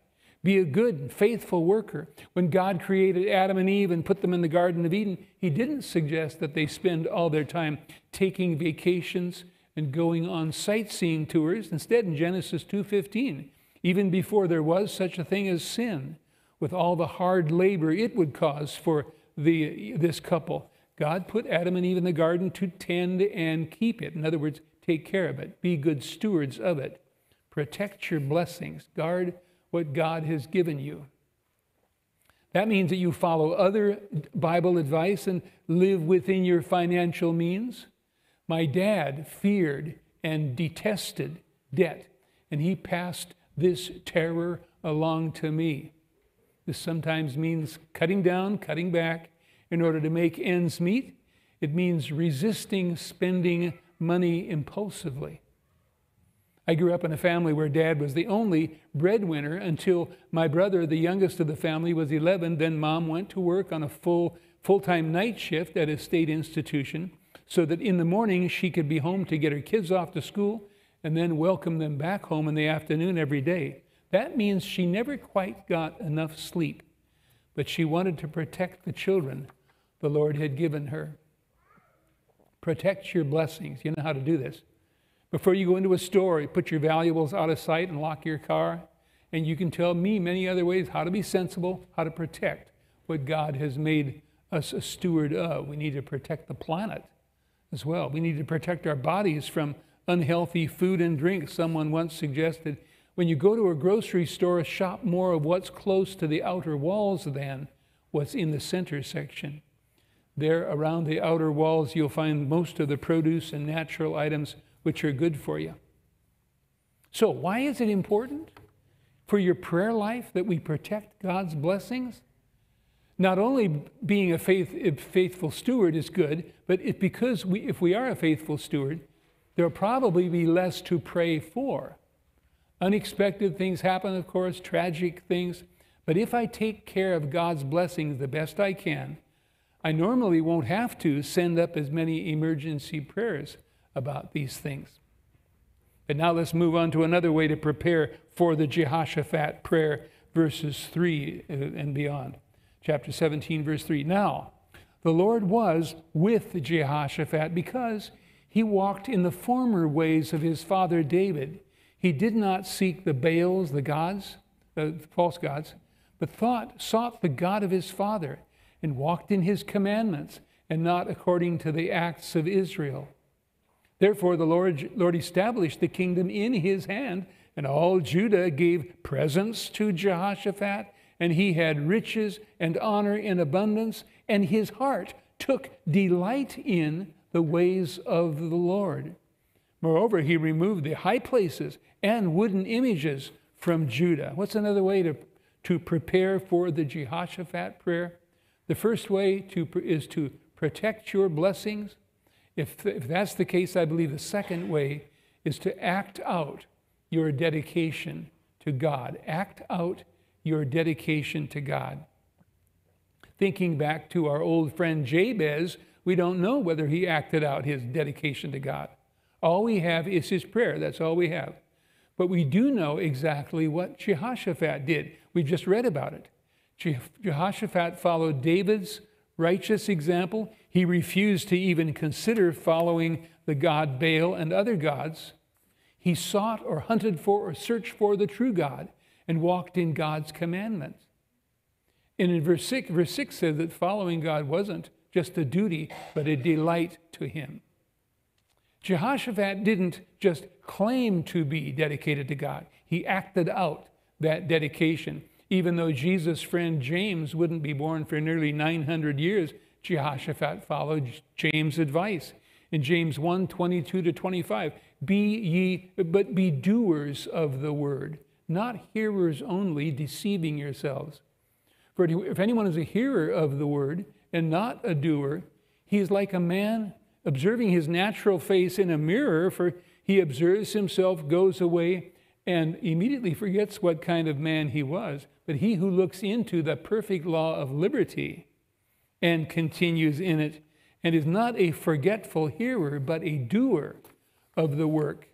Be a good and faithful worker. When God created Adam and Eve and put them in the Garden of Eden, he didn't suggest that they spend all their time taking vacations and going on sightseeing tours. Instead, in Genesis 2:15, even before there was such a thing as sin, with all the hard labor it would cause for this couple, God put Adam and Eve in the garden to tend and keep it. In other words, take care of it. Be good stewards of it. Protect your blessings. Guard what God has given you. That means that you follow other Bible advice and live within your financial means. My dad feared and detested debt, and he passed this terror along to me. This sometimes means cutting down, cutting back in order to make ends meet. It means resisting spending money impulsively. I grew up in a family where Dad was the only breadwinner until my brother, the youngest of the family, was 11. Then Mom went to work on a full-time night shift at a state institution so that in the morning she could be home to get her kids off to school and then welcome them back home in the afternoon every day. That means she never quite got enough sleep, but she wanted to protect the children the Lord had given her. Protect your blessings. You know how to do this. Before you go into a store, you put your valuables out of sight and lock your car. And you can tell me many other ways how to be sensible, how to protect what God has made us a steward of. We need to protect the planet as well. We need to protect our bodies from unhealthy food and drink. Someone once suggested, when you go to a grocery store, shop more of what's close to the outer walls than what's in the center section. There, around the outer walls, you'll find most of the produce and natural items which are good for you. So why is it important for your prayer life that we protect God's blessings? Not only being a faithful steward is good, but if we are a faithful steward, there'll probably be less to pray for. Unexpected things happen, of course, tragic things. But if I take care of God's blessings the best I can, I normally won't have to send up as many emergency prayers about these things. But now let's move on to another way to prepare for the Jehoshaphat prayer, verses 3 and beyond. Chapter 17, verse 3. Now, the Lord was with Jehoshaphat because he walked in the former ways of his father David. He did not seek the Baals, the gods, the false gods, but sought the God of his father and walked in his commandments and not according to the acts of Israel. Therefore, the Lord established the kingdom in his hand, and all Judah gave presents to Jehoshaphat, and he had riches and honor in abundance, and his heart took delight in the ways of the Lord. Moreover, he removed the high places and wooden images from Judah. What's another way to prepare for the Jehoshaphat prayer? The first way is to protect your blessings. If that's the case, I believe the second way is to act out your dedication to God. Act out your dedication to God. Thinking back to our old friend Jabez, we don't know whether he acted out his dedication to God. All we have is his prayer. That's all we have. But we do know exactly what Jehoshaphat did. We just read about it. Jehoshaphat followed David's righteous example. He refused to even consider following the god Baal and other gods. He sought or hunted for or searched for the true God and walked in God's commandments. And in verse 6 said that following God wasn't just a duty, but a delight to him. Jehoshaphat didn't just claim to be dedicated to God. He acted out that dedication. Even though Jesus' friend James wouldn't be born for nearly 900 years, Jehoshaphat followed James' advice. In James 1, 22 to 25, but be doers of the word, not hearers only, deceiving yourselves. For if anyone is a hearer of the word and not a doer, he is like a man observing his natural face in a mirror, for he observes himself, goes away, and immediately forgets what kind of man he was. But he who looks into the perfect law of liberty and continues in it, and is not a forgetful hearer, but a doer of the work,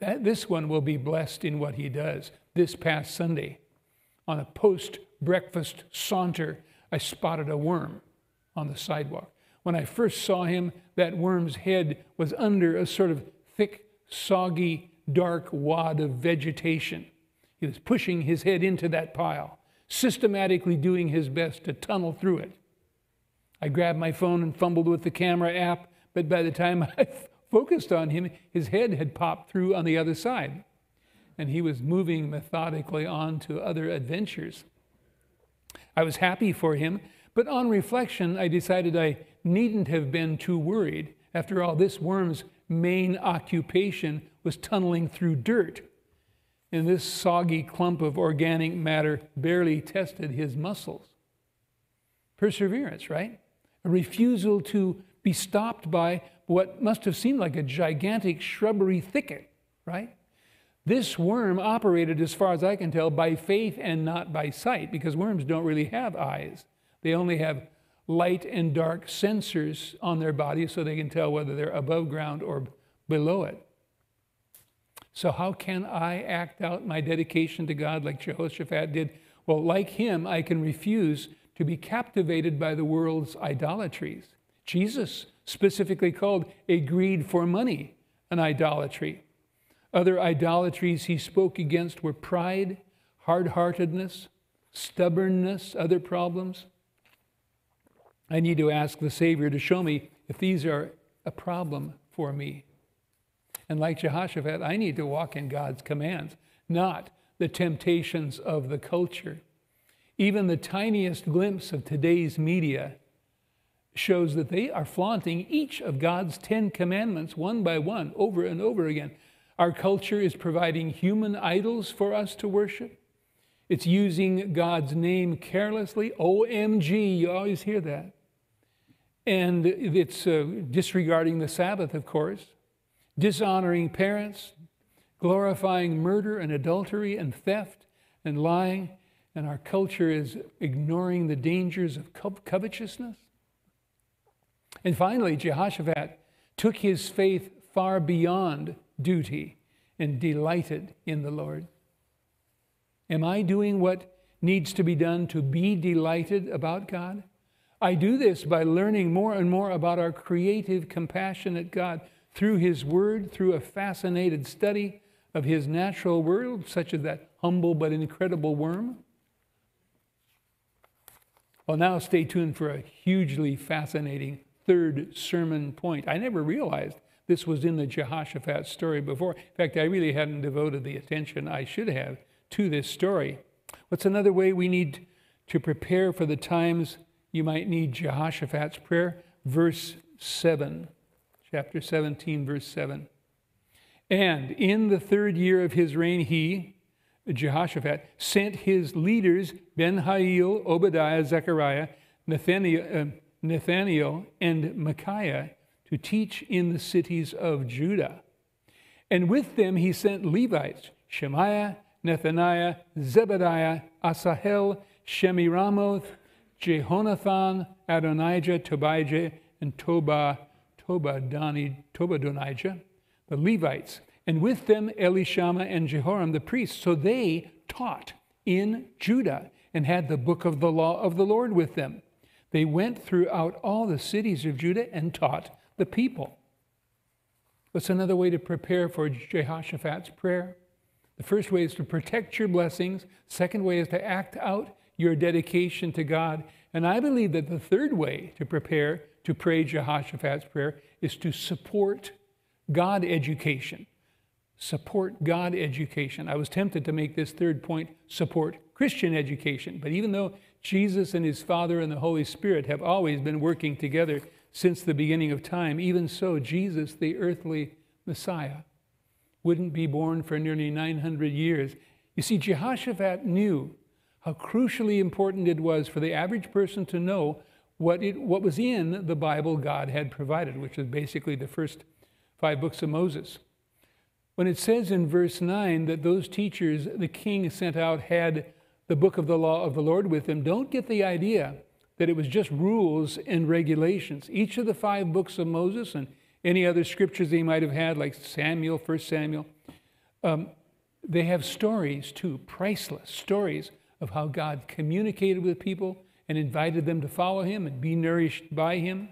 this one will be blessed in what he does. This past Sunday, on a post-breakfast saunter, I spotted a worm on the sidewalk. When I first saw him, that worm's head was under a sort of thick, soggy, dark wad of vegetation. He was pushing his head into that pile, systematically doing his best to tunnel through it. I grabbed my phone and fumbled with the camera app, but by the time I focused on him, his head had popped through on the other side, and he was moving methodically on to other adventures. I was happy for him, but on reflection, I decided I needn't have been too worried. After all, this worm's main occupation was tunneling through dirt, and this soggy clump of organic matter barely tested his muscles. Perseverance, right? A refusal to be stopped by what must have seemed like a gigantic shrubbery thicket, right? This worm operated, as far as I can tell, by faith and not by sight, because worms don't really have eyes. They only have light and dark sensors on their body so they can tell whether they're above ground or below it. So how can I act out my dedication to God like Jehoshaphat did? Well, like him, I can refuse to be captivated by the world's idolatries. Jesus specifically called a greed for money an idolatry. Other idolatries he spoke against were pride, hard-heartedness, stubbornness, other problems. I need to ask the Savior to show me if these are a problem for me. And like Jehoshaphat, I need to walk in God's commands, not the temptations of the culture. Even the tiniest glimpse of today's media shows that they are flaunting each of God's 10 commandments one by one, over and over again. Our culture is providing human idols for us to worship. It's using God's name carelessly. OMG, you always hear that. And it's disregarding the Sabbath, of course, dishonoring parents, glorifying murder and adultery and theft and lying. And our culture is ignoring the dangers of covetousness. And finally, Jehoshaphat took his faith far beyond duty and delighted in the Lord. Am I doing what needs to be done to be delighted about God? I do this by learning more and more about our creative, compassionate God through his word, through a fascinated study of his natural world, such as that humble but incredible worm. Well, now stay tuned for a hugely fascinating third sermon point. I never realized this was in the Jehoshaphat story before. In fact, I really hadn't devoted the attention I should have to this story. What's another way we need to prepare for the times you might need Jehoshaphat's prayer? Verse 7, chapter 17, verse 7. And in the third year of his reign, he, Jehoshaphat, sent his leaders, Ben-Hail, Obadiah, Zechariah, Nathaniel, and Micaiah, to teach in the cities of Judah. And with them he sent Levites, Shemaiah, Nethaniah, Zebadiah, Asahel, Shemiramoth, Jehonathan, Adonijah, Tobijah, and Tobadonijah, the Levites, and with them Elishama and Jehoram the priests. So they taught in Judah and had the book of the law of the Lord with them. They went throughout all the cities of Judah and taught the people. What's another way to prepare for Jehoshaphat's prayer? The first way is to protect your blessings. Second way is to act out your dedication to God. And I believe that the third way to prepare to pray Jehoshaphat's prayer is to support God education. Support God education. I was tempted to make this third point, support Christian education. But even though Jesus and his Father and the Holy Spirit have always been working together since the beginning of time, even so, Jesus, the earthly Messiah, wouldn't be born for nearly 900 years. You see, Jehoshaphat knew how crucially important it was for the average person to know what was in the Bible God had provided, which is basically the first 5 books of Moses. When it says in verse 9 that those teachers the king sent out had the book of the law of the Lord with them, don't get the idea that it was just rules and regulations. Each of the 5 books of Moses and any other scriptures they might have had, like Samuel, 1 Samuel, they have stories too, priceless stories of how God communicated with people and invited them to follow him and be nourished by him.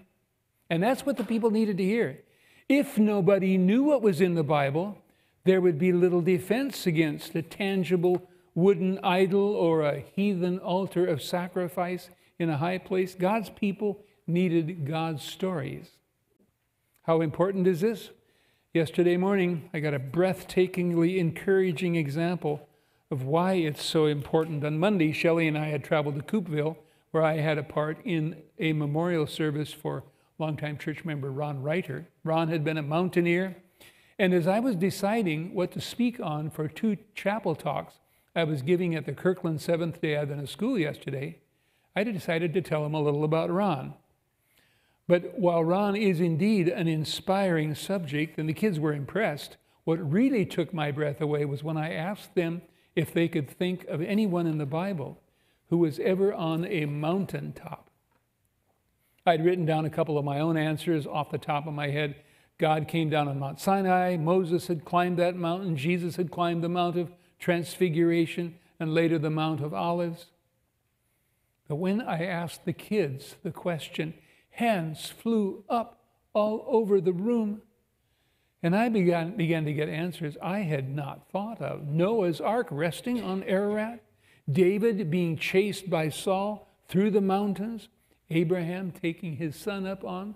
And that's what the people needed to hear. If nobody knew what was in the Bible, there would be little defense against a tangible wooden idol or a heathen altar of sacrifice in a high place. God's people needed God's stories. How important is this? Yesterday morning, I got a breathtakingly encouraging example of why it's so important. On Monday, Shelley and I had traveled to Coopville, where I had a part in a memorial service for longtime church member Ron Reiter. Ron had been a mountaineer. And as I was deciding what to speak on for 2 chapel talks I was giving at the Kirkland Seventh-day Adventist School yesterday, I decided to tell him a little about Ron. But while Ron is indeed an inspiring subject, and the kids were impressed, what really took my breath away was when I asked them if they could think of anyone in the Bible who was ever on a mountaintop. I'd written down a couple of my own answers off the top of my head. God came down on Mount Sinai, Moses had climbed that mountain, Jesus had climbed the Mount of Transfiguration, and later the Mount of Olives. But when I asked the kids the question, hands flew up all over the room, and I began to get answers I had not thought of. Noah's Ark resting on Ararat, David being chased by Saul through the mountains, Abraham taking his son up on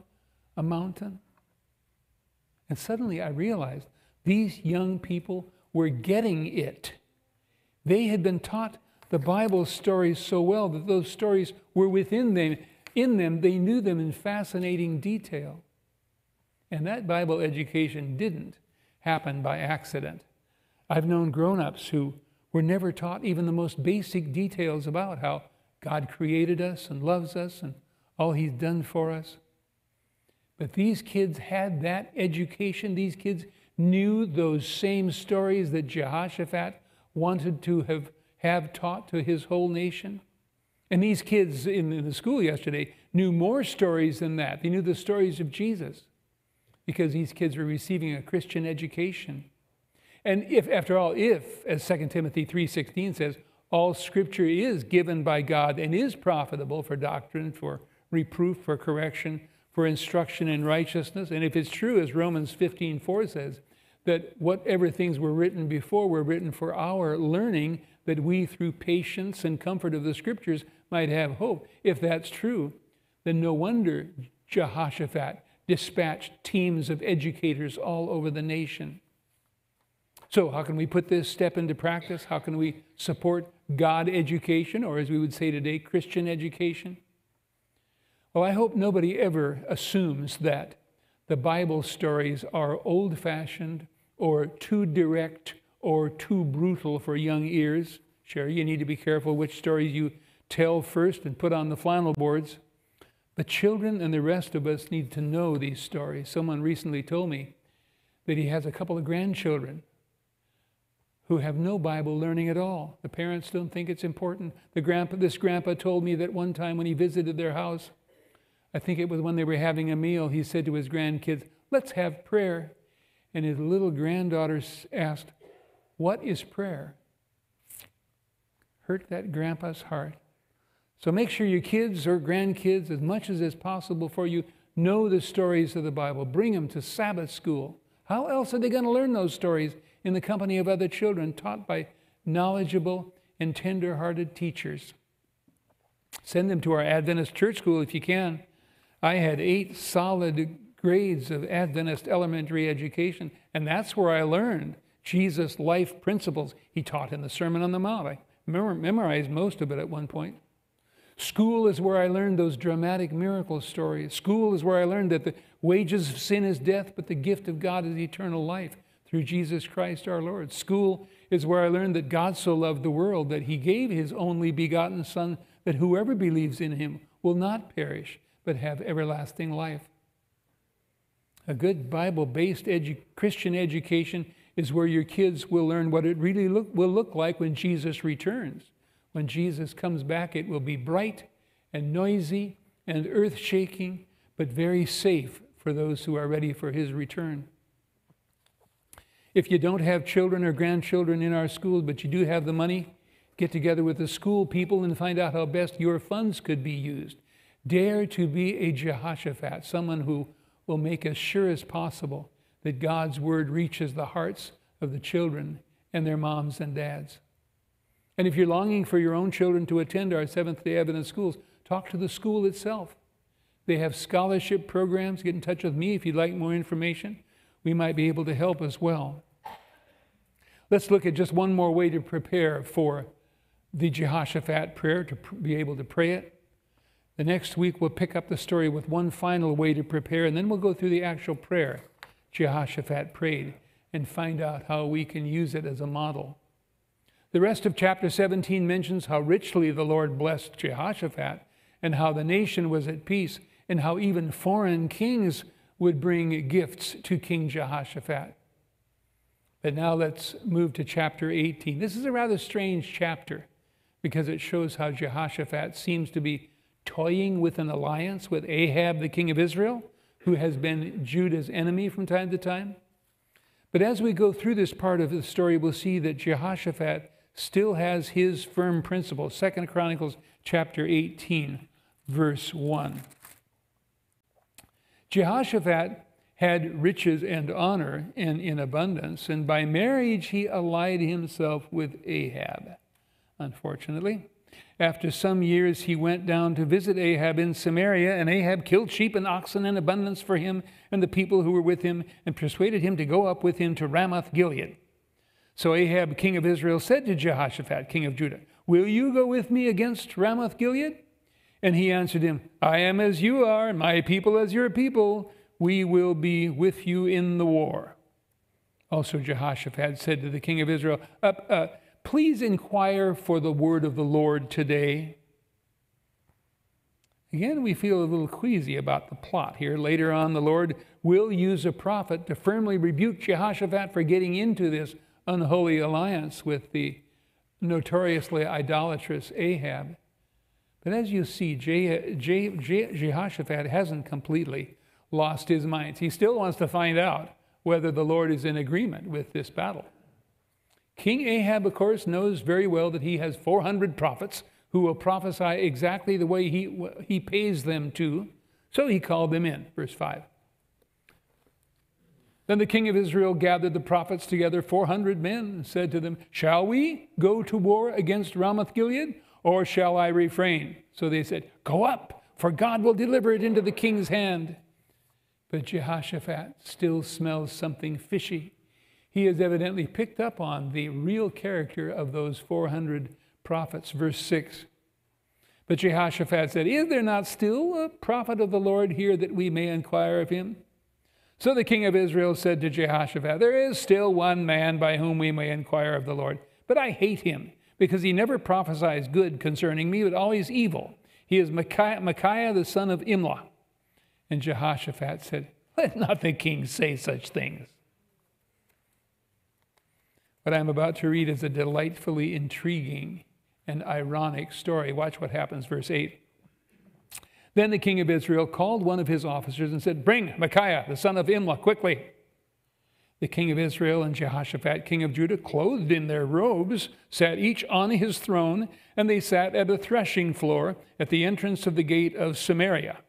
a mountain. And suddenly I realized these young people were getting it. They had been taught the Bible stories so well that those stories were within them. They knew them in fascinating detail. And that Bible education didn't happen by accident. I've known grown-ups who were never taught even the most basic details about how God created us and loves us and all he's done for us. But these kids had that education. These kids knew those same stories that Jehoshaphat wanted to have taught to his whole nation. And these kids in the school yesterday knew more stories than that. They knew the stories of Jesus because these kids were receiving a Christian education. And if, after all, as 2 Timothy 3:16 says, all scripture is given by God and is profitable for doctrine, for reproof, for correction, for instruction in righteousness. And if it's true, as Romans 15:4 says, that whatever things were written before were written for our learning, that we through patience and comfort of the scriptures might have hope. If that's true, then no wonder Jehoshaphat dispatched teams of educators all over the nation. So how can we put this step into practice? How can we support God education, or as we would say today, Christian education? Well, I hope nobody ever assumes that the Bible stories are old-fashioned or too direct or too brutal for young ears. Sure, you need to be careful which stories you tell first and put on the flannel boards. But children and the rest of us need to know these stories. Someone recently told me that he has a couple of grandchildren who have no Bible learning at all. The parents don't think it's important. This grandpa told me that one time when he visited their house, I think it was when they were having a meal, he said to his grandkids, "Let's have prayer." And his little granddaughter asked, "What is prayer?" Hurt that grandpa's heart. So make sure your kids or grandkids, as much as is possible for you, know the stories of the Bible. Bring them to Sabbath school. How else are they going to learn those stories? In the company of other children taught by knowledgeable and tender-hearted teachers. Send them to our Adventist church school if you can. I had 8 solid grades of Adventist elementary education, and that's where I learned Jesus' life principles he taught in the Sermon on the Mount. I memorized most of it at one point. School is where I learned those dramatic miracle stories. School is where I learned that the wages of sin is death, but the gift of God is eternal life through Jesus Christ our Lord. School is where I learned that God so loved the world that he gave his only begotten Son, that whoever believes in him will not perish, but have everlasting life. A good Bible-based Christian education is where your kids will learn what it really will look like when Jesus returns. When Jesus comes back, it will be bright and noisy and earth-shaking, but very safe for those who are ready for his return. If you don't have children or grandchildren in our schools, but you do have the money, get together with the school people and find out how best your funds could be used. Dare to be a Jehoshaphat, someone who will make as sure as possible that God's word reaches the hearts of the children and their moms and dads. And if you're longing for your own children to attend our Seventh-day Adventist schools, talk to the school itself. They have scholarship programs. Get in touch with me if you'd like more information. We might be able to help as well. Let's look at just one more way to prepare for the Jehoshaphat prayer, to be able to pray it. The next week we'll pick up the story with one final way to prepare, and then we'll go through the actual prayer Jehoshaphat prayed and find out how we can use it as a model. The rest of chapter 17 mentions how richly the Lord blessed Jehoshaphat and how the nation was at peace and how even foreign kings would bring gifts to King Jehoshaphat. But now let's move to chapter 18. This is a rather strange chapter because it shows how Jehoshaphat seems to be toying with an alliance with Ahab, the king of Israel, who has been Judah's enemy from time to time. But as we go through this part of the story, we'll see that Jehoshaphat still has his firm principle. 2 Chronicles chapter 18, verse 1. Jehoshaphat had riches and honor and in abundance, and by marriage he allied himself with Ahab, unfortunately. After some years he went down to visit Ahab in Samaria, and Ahab killed sheep and oxen in abundance for him and the people who were with him, and persuaded him to go up with him to Ramoth Gilead. So Ahab, king of Israel, said to Jehoshaphat, king of Judah, "Will you go with me against Ramoth Gilead?" And he answered him, "I am as you are, and my people as your people. We will be with you in the war." Also Jehoshaphat said to the king of Israel, "Please inquire for the word of the Lord today." Again, we feel a little queasy about the plot here. Later on, the Lord will use a prophet to firmly rebuke Jehoshaphat for getting into this unholy alliance with the notoriously idolatrous Ahab. But as you see, Jehoshaphat hasn't completely lost his mind. He still wants to find out whether the Lord is in agreement with this battle. King Ahab, of course, knows very well that he has 400 prophets who will prophesy exactly the way he pays them to. So he called them in, verse 5. Then the king of Israel gathered the prophets together, 400 men, and said to them, "Shall we go to war against Ramoth Gilead? Or shall I refrain?" So they said, "Go up, for God will deliver it into the king's hand." But Jehoshaphat still smells something fishy. He has evidently picked up on the real character of those 400 prophets. Verse 6. But Jehoshaphat said, "Is there not still a prophet of the Lord here that we may inquire of him?" So the king of Israel said to Jehoshaphat, "There is still one man by whom we may inquire of the Lord, but I hate him, because he never prophesies good concerning me, but always evil. He is Micaiah, the son of Imlah." And Jehoshaphat said, "Let not the king say such things." What I'm about to read is a delightfully intriguing and ironic story. Watch what happens, verse 8. Then the king of Israel called one of his officers and said, "Bring Micaiah, the son of Imlah, quickly." The king of Israel and Jehoshaphat, king of Judah, clothed in their robes, sat each on his throne, and they sat at a threshing floor at the entrance of the gate of Samaria.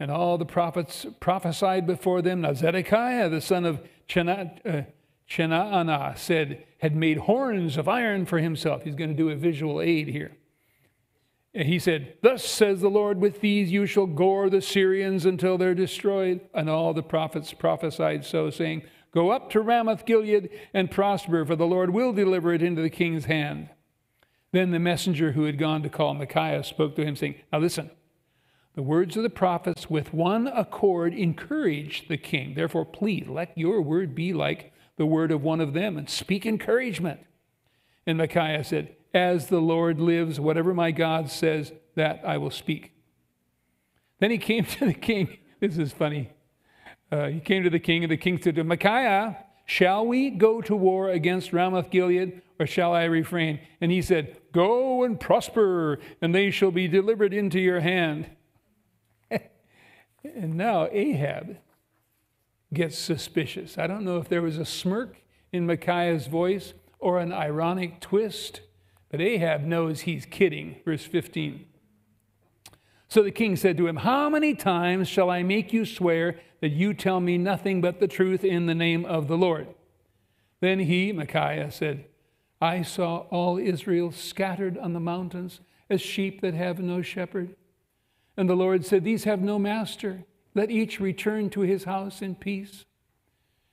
And all the prophets prophesied before them. Now Zedekiah, the son of Chenaanah had made horns of iron for himself. He's going to do a visual aid here. He said, "Thus says the Lord, with these you shall gore the Syrians until they're destroyed." And all the prophets prophesied so, saying, "Go up to Ramoth Gilead and prosper, for the Lord will deliver it into the king's hand." Then the messenger who had gone to call Micaiah spoke to him, saying, "Now listen, the words of the prophets with one accord encouraged the king. Therefore, please let your word be like the word of one of them, and speak encouragement." And Micaiah said, "As the Lord lives, whatever my God says, that I will speak." Then he came to the king. This is funny. He came to the king, and the king said to him, "Micaiah, shall we go to war against Ramoth Gilead, or shall I refrain?" And he said, "Go and prosper, and they shall be delivered into your hand." And now Ahab gets suspicious. I don't know if there was a smirk in Micaiah's voice or an ironic twist, but Ahab knows he's kidding. Verse 15. So the king said to him, "How many times shall I make you swear that you tell me nothing but the truth in the name of the Lord?" Then he, Micaiah, said, "I saw all Israel scattered on the mountains as sheep that have no shepherd. And the Lord said, these have no master. Let each return to his house in peace."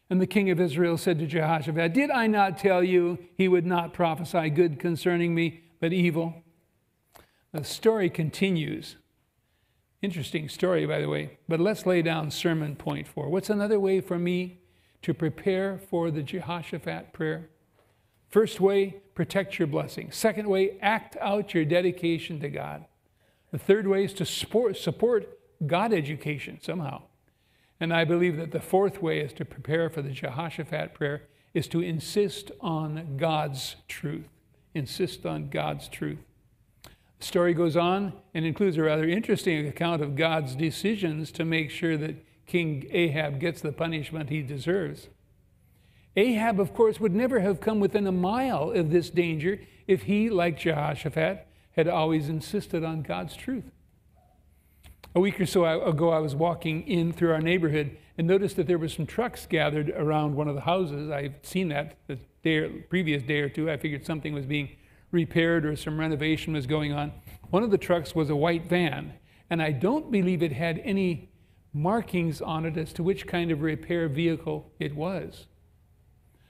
And the king of Israel said to Jehoshaphat, "Did I not tell you he would not prophesy good concerning me, but evil?" The story continues. Interesting story, by the way. But let's lay down sermon point 4. What's another way for me to prepare for the Jehoshaphat prayer? First way, protect your blessing. Second way, act out your dedication to God. The third way is to support God education somehow. And I believe that the fourth way is to prepare for the Jehoshaphat prayer is to insist on God's truth. Insist on God's truth. The story goes on and includes a rather interesting account of God's decisions to make sure that King Ahab gets the punishment he deserves. Ahab, of course, would never have come within a mile of this danger if he, like Jehoshaphat, had always insisted on God's truth. A week or so ago, I was walking in through our neighborhood and noticed that there were some trucks gathered around one of the houses. I've seen that the previous day or two. I figured something was being repaired or some renovation was going on. One of the trucks was a white van, and I don't believe it had any markings on it as to which kind of repair vehicle it was.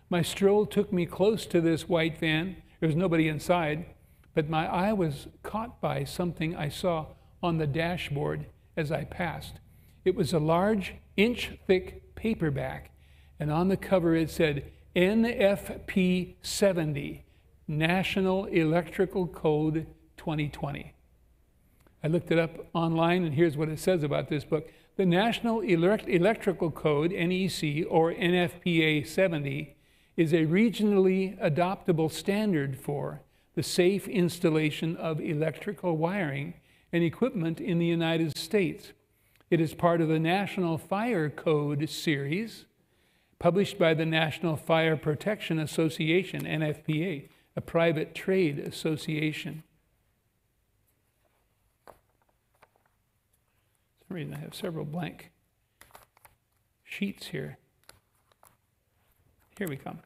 My stroll took me close to this white van. There was nobody inside, but my eye was caught by something I saw on the dashboard as I passed. It was a large, inch-thick paperback, and on the cover it said NFP 70, National Electrical Code 2020. I looked it up online, and here's what it says about this book. The National Electrical Code, NEC, or NFPA 70, is a regionally adoptable standard for the safe installation of electrical wiring and equipment in the United States. It is part of the National Fire Code series, published by the National Fire Protection Association, NFPA, a private trade association. For some reason, I have several blank sheets here. Here we come.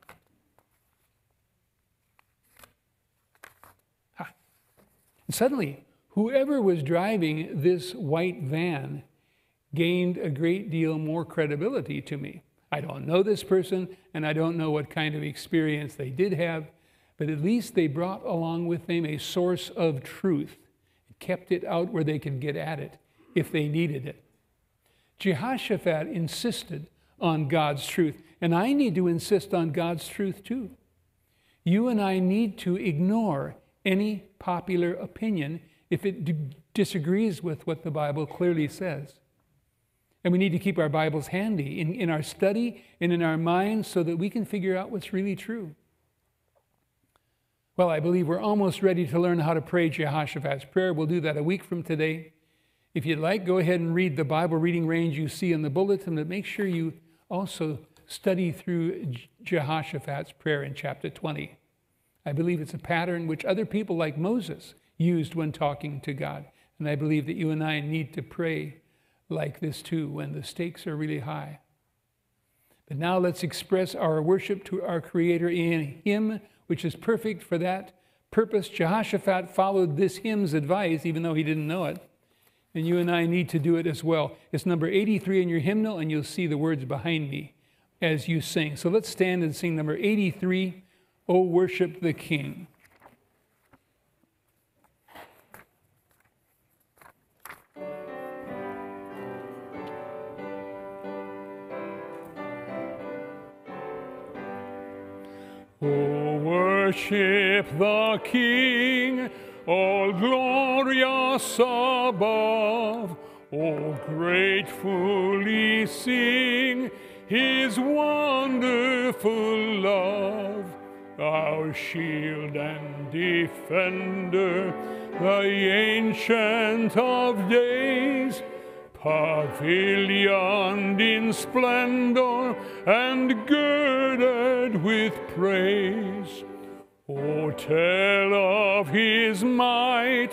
Ah. And suddenly, whoever was driving this white van gained a great deal more credibility to me. I don't know this person, and I don't know what kind of experience they did have, but at least they brought along with them a source of truth. It kept it out where they could get at it if they needed it. Jehoshaphat insisted on God's truth, and I need to insist on God's truth too. You and I need to ignore any popular opinion if it disagrees with what the Bible clearly says. And we need to keep our Bibles handy in our study and in our minds so that we can figure out what's really true. Well, I believe we're almost ready to learn how to pray Jehoshaphat's prayer. We'll do that a week from today. If you'd like, go ahead and read the Bible reading range you see in the bulletin, but make sure you also study through Jehoshaphat's prayer in chapter 20. I believe it's a pattern which other people like Moses used when talking to God. And I believe that you and I need to pray like this too when the stakes are really high. But now let's express our worship to our Creator in hymn, which is perfect for that purpose. Jehoshaphat followed this hymn's advice, even though he didn't know it. And you and I need to do it as well. It's number 83 in your hymnal, and you'll see the words behind me as you sing. So let's stand and sing number 83, O Worship the King. O worship the King, all glorious above. O gratefully sing His wonderful love. Our shield and defender, the Ancient of Days, pavilioned in splendor and girded with praise. O tell of His might,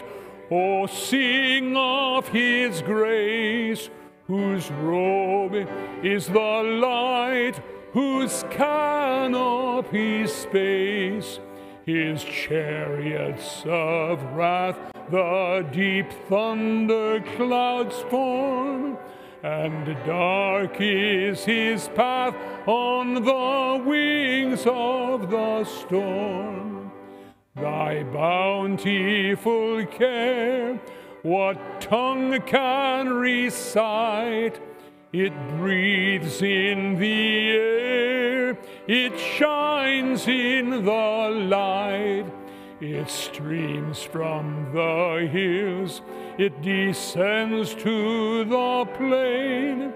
O sing of His grace, whose robe is the light, whose canopy space, His chariots of wrath, the deep thunder clouds form, and dark is His path on the wings of the storm. Thy bountiful care, what tongue can recite? It breathes in the air, it shines in the light. It streams from the hills, it descends to the plain,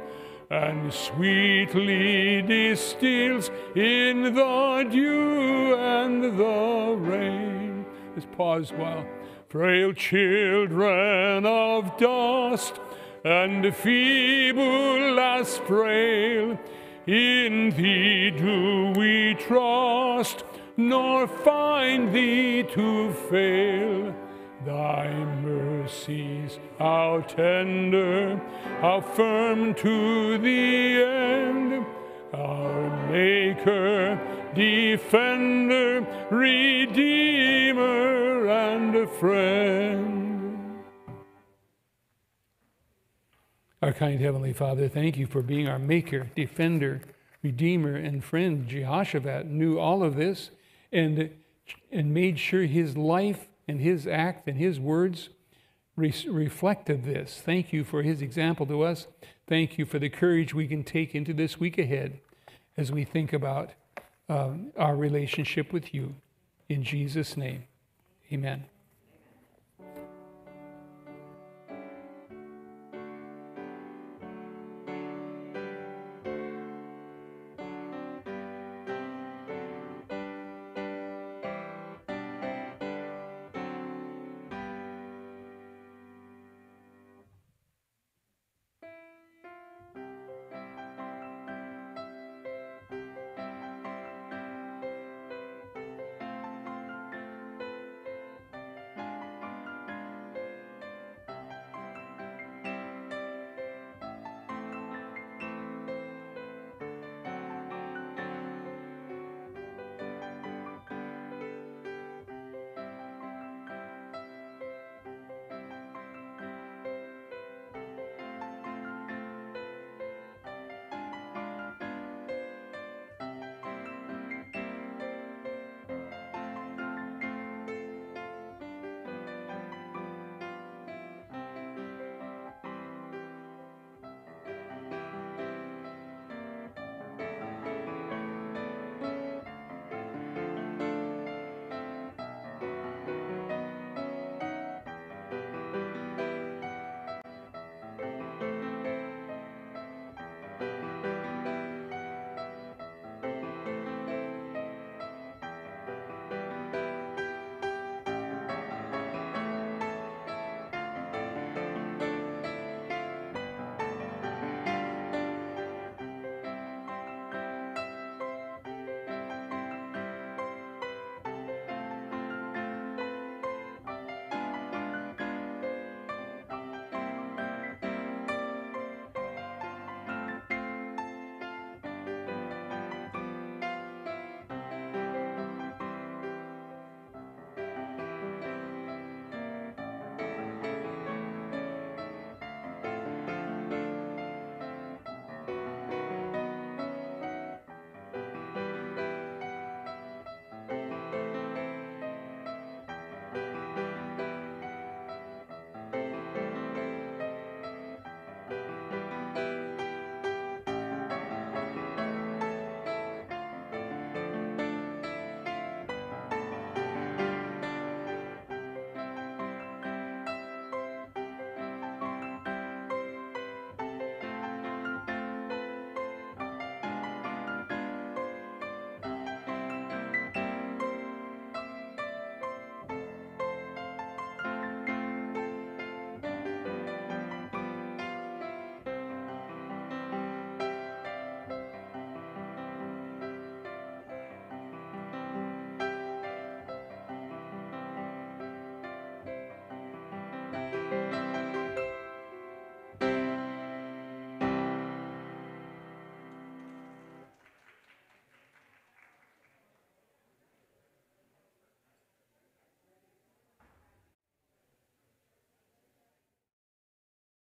and sweetly distills in the dew and the rain. Let's pause a while. Frail children of dust, and feeble as frail, in Thee do we trust, nor find Thee to fail. Thy mercies, how tender, how firm to the end. Our Maker, Defender, Redeemer, and Friend. Our kind Heavenly Father, thank you for being our Maker, Defender, Redeemer, and Friend. Jehoshaphat knew all of this and made sure his life and his act and his words reflected this. Thank you for his example to us. Thank you for the courage we can take into this week ahead as we think about our relationship with you. In Jesus' name, amen.